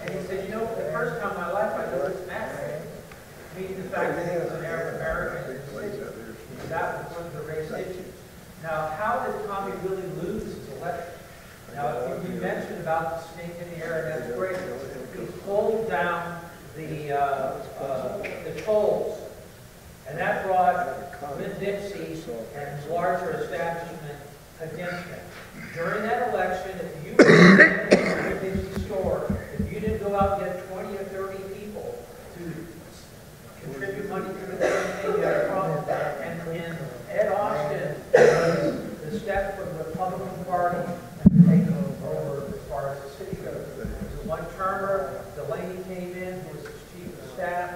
and he said, "You know, for the first time in my life, I noticed that." Meaning the fact that he was an Arab American in the city. That was one of the race issues. Now, how did Tommy really lose his election? Now, you mentioned about the snake in the air, and that's great. He pulled down the tolls, and that brought Winn-Dixie and larger establishment against him. During that election, if you were in a Winn-Dixie store, if you didn't go out and get 20 or 30 people to contribute money to the campaign, you had a problem. And Ed Austin was the step of the Republican Party and taking over as far as the city goes. It was one-termer. Delaney came in, who was his chief of staff,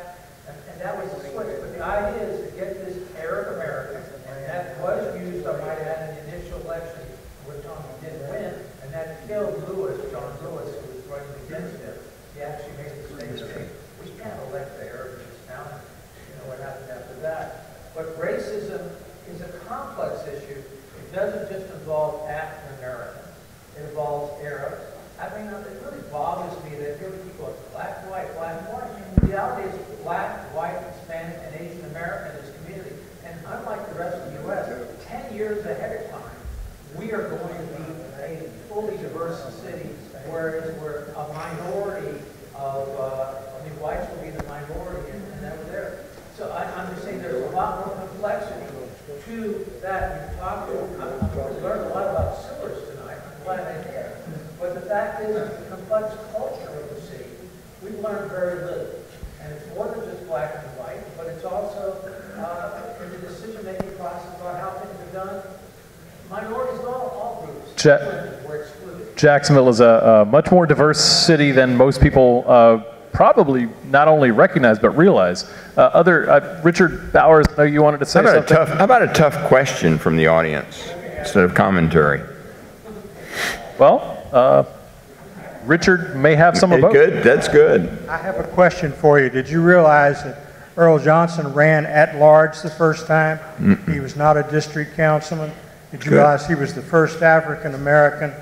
and that was the switch. But the idea is to get this Arab American, and that was used, I might add, in the initial election where Tommy did win, and that killed Lewis, John Lewis, who was running against him. He actually made the statement, "We can't elect the Arabs now." You know what happened after that. But racism is a complex issue. It doesn't just involve African Americans. It involves Arabs. I mean, it really bothers me that here people are black, white. The reality is black, white, Hispanic, and Asian American in this community. And unlike the rest of the U.S., 10 years ahead of time, we are going to be a fully diverse city, whereas we're a minority of, I mean, whites will be the minority, and that was there. So I'm just saying there's a lot more complexity to that. We've talked to, I've learned a lot about Sillars tonight. I'm glad I did. But the fact is, the complex culture of the city, we learn very little. And it's more than just black and white, but it's also in the decision-making process about how things are done. Minorities, all groups, were excluded. Jacksonville is a much more diverse city than most people probably not only recognize, but realize. Richard Bowers, I know you wanted to say something. How about a tough question from the audience instead of commentary? Well. Richard may have some of both. Good, that's good. I have a question for you. Did you realize that Earl Johnson ran at large the first time? Mm-hmm. He was not a district councilman. Did you realize he was the first African American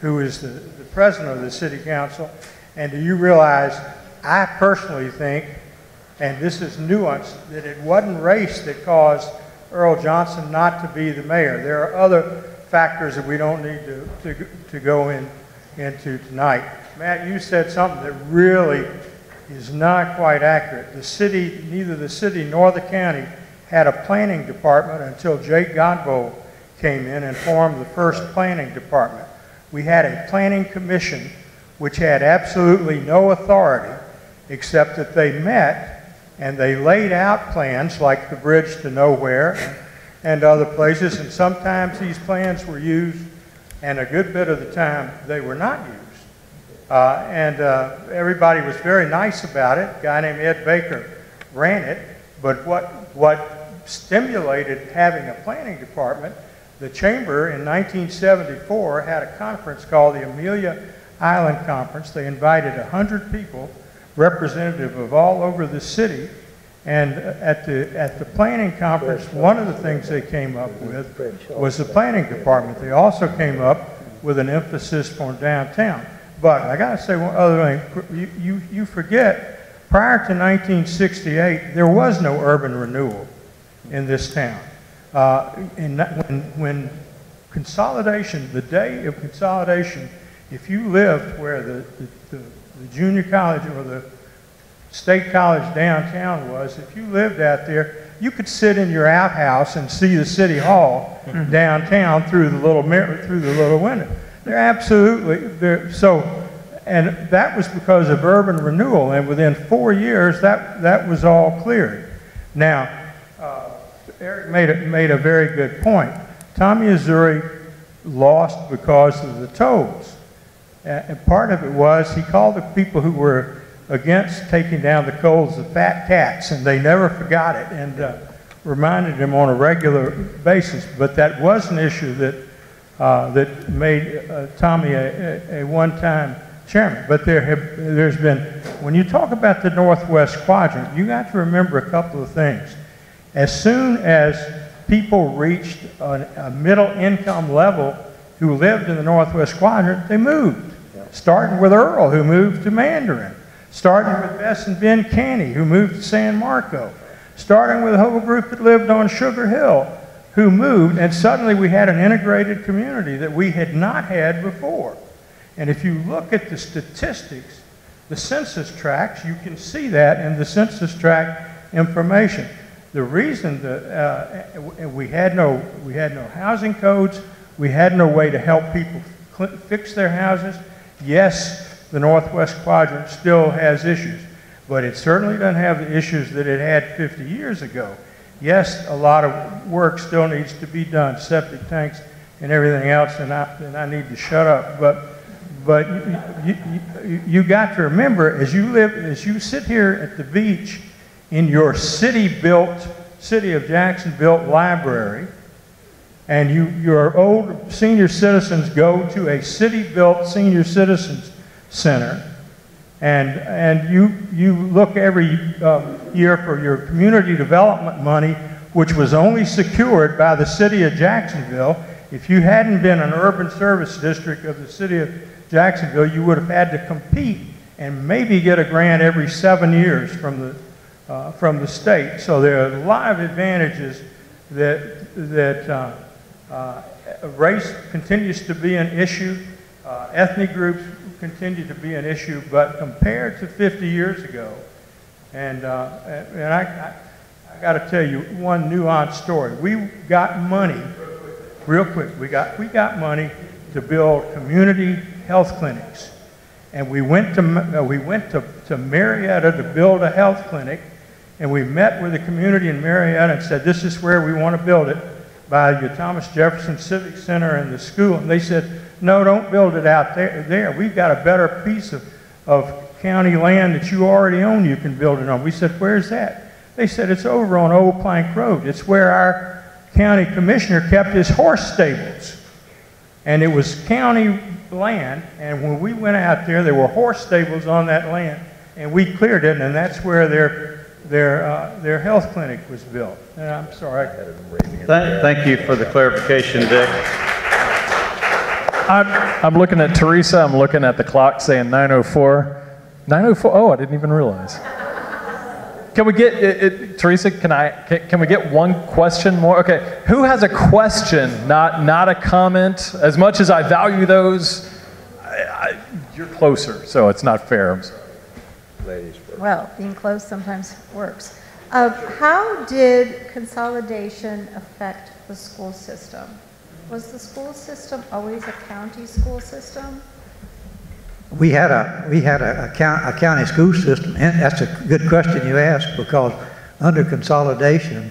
who was the president of the city council? And do you realize, I personally think, and this is nuanced, that it wasn't race that caused Earl Johnson not to be the mayor. There are other factors that we don't need to go into tonight. Matt, you said something that really is not quite accurate. The city, neither the city nor the county had a planning department until Jake Godbold came in and formed the first planning department. We had a planning commission which had absolutely no authority except that they met and they laid out plans like the Bridge to Nowhere and other places, and sometimes these plans were used, and a good bit of the time they were not used. Everybody was very nice about it. A guy named Ed Baker ran it, but what stimulated having a planning department, the chamber in 1974 had a conference called the Amelia Island Conference. They invited 100 people, representative of all over the city, and at the planning conference, one of the things they came up with was the planning department. They also came up with an emphasis on downtown. But I got to say one other thing. You forget, prior to 1968, there was no urban renewal in this town. When consolidation, the day of consolidation, if you lived where the junior college or the State College downtown was, if you lived out there, you could sit in your outhouse and see the city hall downtown through the little mirror, through the little window. They're absolutely there. So, and that was because of urban renewal, and within 4 years, that was all cleared. Now, Eric made a very good point. Tommy Hazouri lost because of the tolls, and part of it was he called the people who were against taking down the coals of fat cats, and they never forgot it, and reminded him on a regular basis. But that was an issue that that made Tommy a one-time chairman. But there's been, when you talk about the Northwest Quadrant, you got to remember a couple of things. As soon as people reached a middle income level who lived in the Northwest Quadrant, they moved. Starting with Earl, who moved to Mandarin. Starting with Bess and Ben Caney, who moved to San Marco. Starting with a whole group that lived on Sugar Hill, who moved, and suddenly we had an integrated community that we had not had before. And if you look at the statistics, the census tracts, you can see that in the census tract information. The reason that we had no housing codes, we had no way to help people fix their houses. Yes, the Northwest Quadrant still has issues, but it certainly doesn't have the issues that it had 50 years ago. Yes, a lot of work still needs to be done, septic tanks and everything else, and I need to shut up. But you got to remember, as you sit here at the beach in your City of Jackson built library, and your old senior citizens go to a city-built senior citizens center, and you look every year for your community development money, which was only secured by the city of Jacksonville. If you hadn't been an urban service district of the city of Jacksonville, you would have had to compete and maybe get a grant every 7 years from the state. So there are a lot of advantages that race continues to be an issue, ethnic groups continue to be an issue, but compared to 50 years ago, and I got to tell you one nuanced story. We got money, real quick, we got money to build community health clinics, and we went to Marietta to build a health clinic, and we met with the community in Marietta and said, this is where we want to build it, by the Thomas Jefferson Civic Center and the school, and they said, no, don't build it out there. We've got a better piece of county land that you already own, you can build it on. We said, where's that? They said, it's over on Old Plank Road. It's where our county commissioner kept his horse stables. And it was county land, and when we went out there were horse stables on that land, and we cleared it, and that's where their health clinic was built. And I'm sorry. Thank you for the clarification, Dick. I'm looking at Teresa. I'm looking at the clock saying 9:04. 9:04. Oh, I didn't even realize. Can we get Teresa? Can we get one question more? Okay. Who has a question? Not a comment. As much as I value those, you're closer, so it's not fair. I'm sorry, ladies. Well, being close sometimes works. How did consolidation affect the school system? Was the school system always a county school system? We had a county school system, and that's a good question you asked, because under consolidation,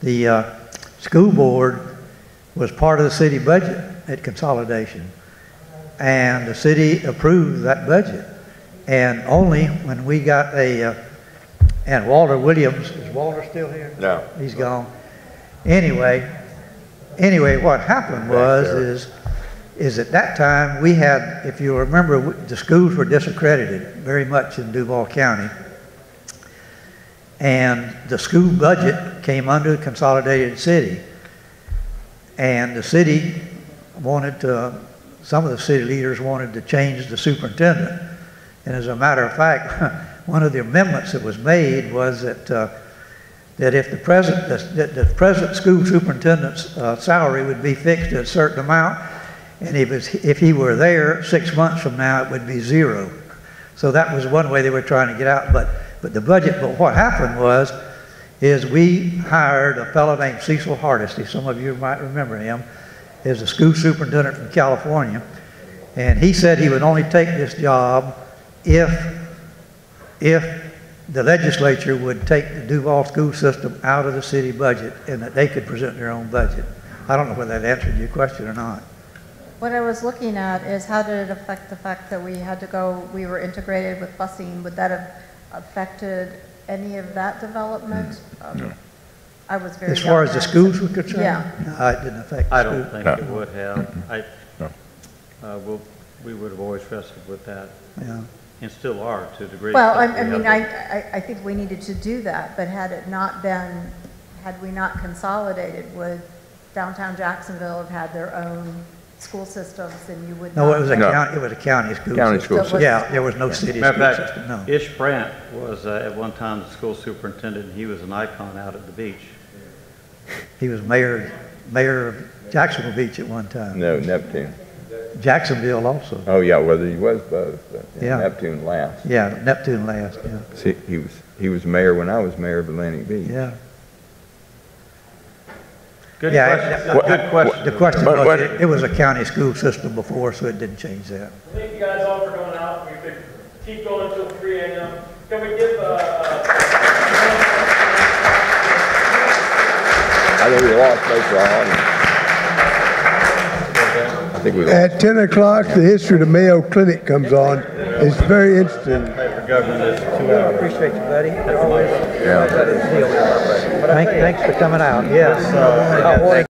the school board was part of the city budget at consolidation, and the city approved that budget. And only when we got and Walter Williams, is Walter still here? No. He's gone. Anyway, what happened was, is at that time we had, if you remember, the schools were disaccredited very much in Duval County. And the school budget came under the consolidated city. And the city wanted to, some of the city leaders wanted to change the superintendent. And as a matter of fact, one of the amendments that was made was that if the present school superintendent's salary would be fixed at a certain amount, and if he were there 6 months from now, it would be zero. So that was one way they were trying to get out. But the budget. But what happened is we hired a fellow named Cecil Hardesty. Some of you might remember him. He was a school superintendent from California, and he said he would only take this job if the legislature would take the Duval school system out of the city budget and that they could present their own budget. I don't know whether that answered your question or not. What I was looking at is, how did it affect the fact that we were integrated with busing? Would that have affected any of that development? No. I was very. As far as the schools were concerned, yeah. No, it didn't affect. I don't think it would have. Mm-hmm. We would have always wrestled with that. Yeah. And still are to a degree. Well, I think we needed to do that, but had we not consolidated, would downtown Jacksonville have had their own school systems, and you would? No, it was a county school system. Yeah, there was no city school system. No. Ish Brandt was at one time the school superintendent, and he was an icon out at the beach. He was mayor of Jacksonville Beach at one time. No, Neptune. Jacksonville also. Oh yeah, whether he was both. Yeah. Neptune last. Yeah, Neptune last. Yeah. See, he was mayor when I was mayor of Atlantic Beach. Yeah. Good question. Good question. The question was, it was a county school system before, so it didn't change that. I think you guys all for going out. We could keep going until 3 a.m. Can we give? I think we lost most of our audience. At 10 o'clock, the history of the Mayo Clinic comes on. It's very interesting. I appreciate you, buddy. Always. Yeah. Thanks for coming out. Yes.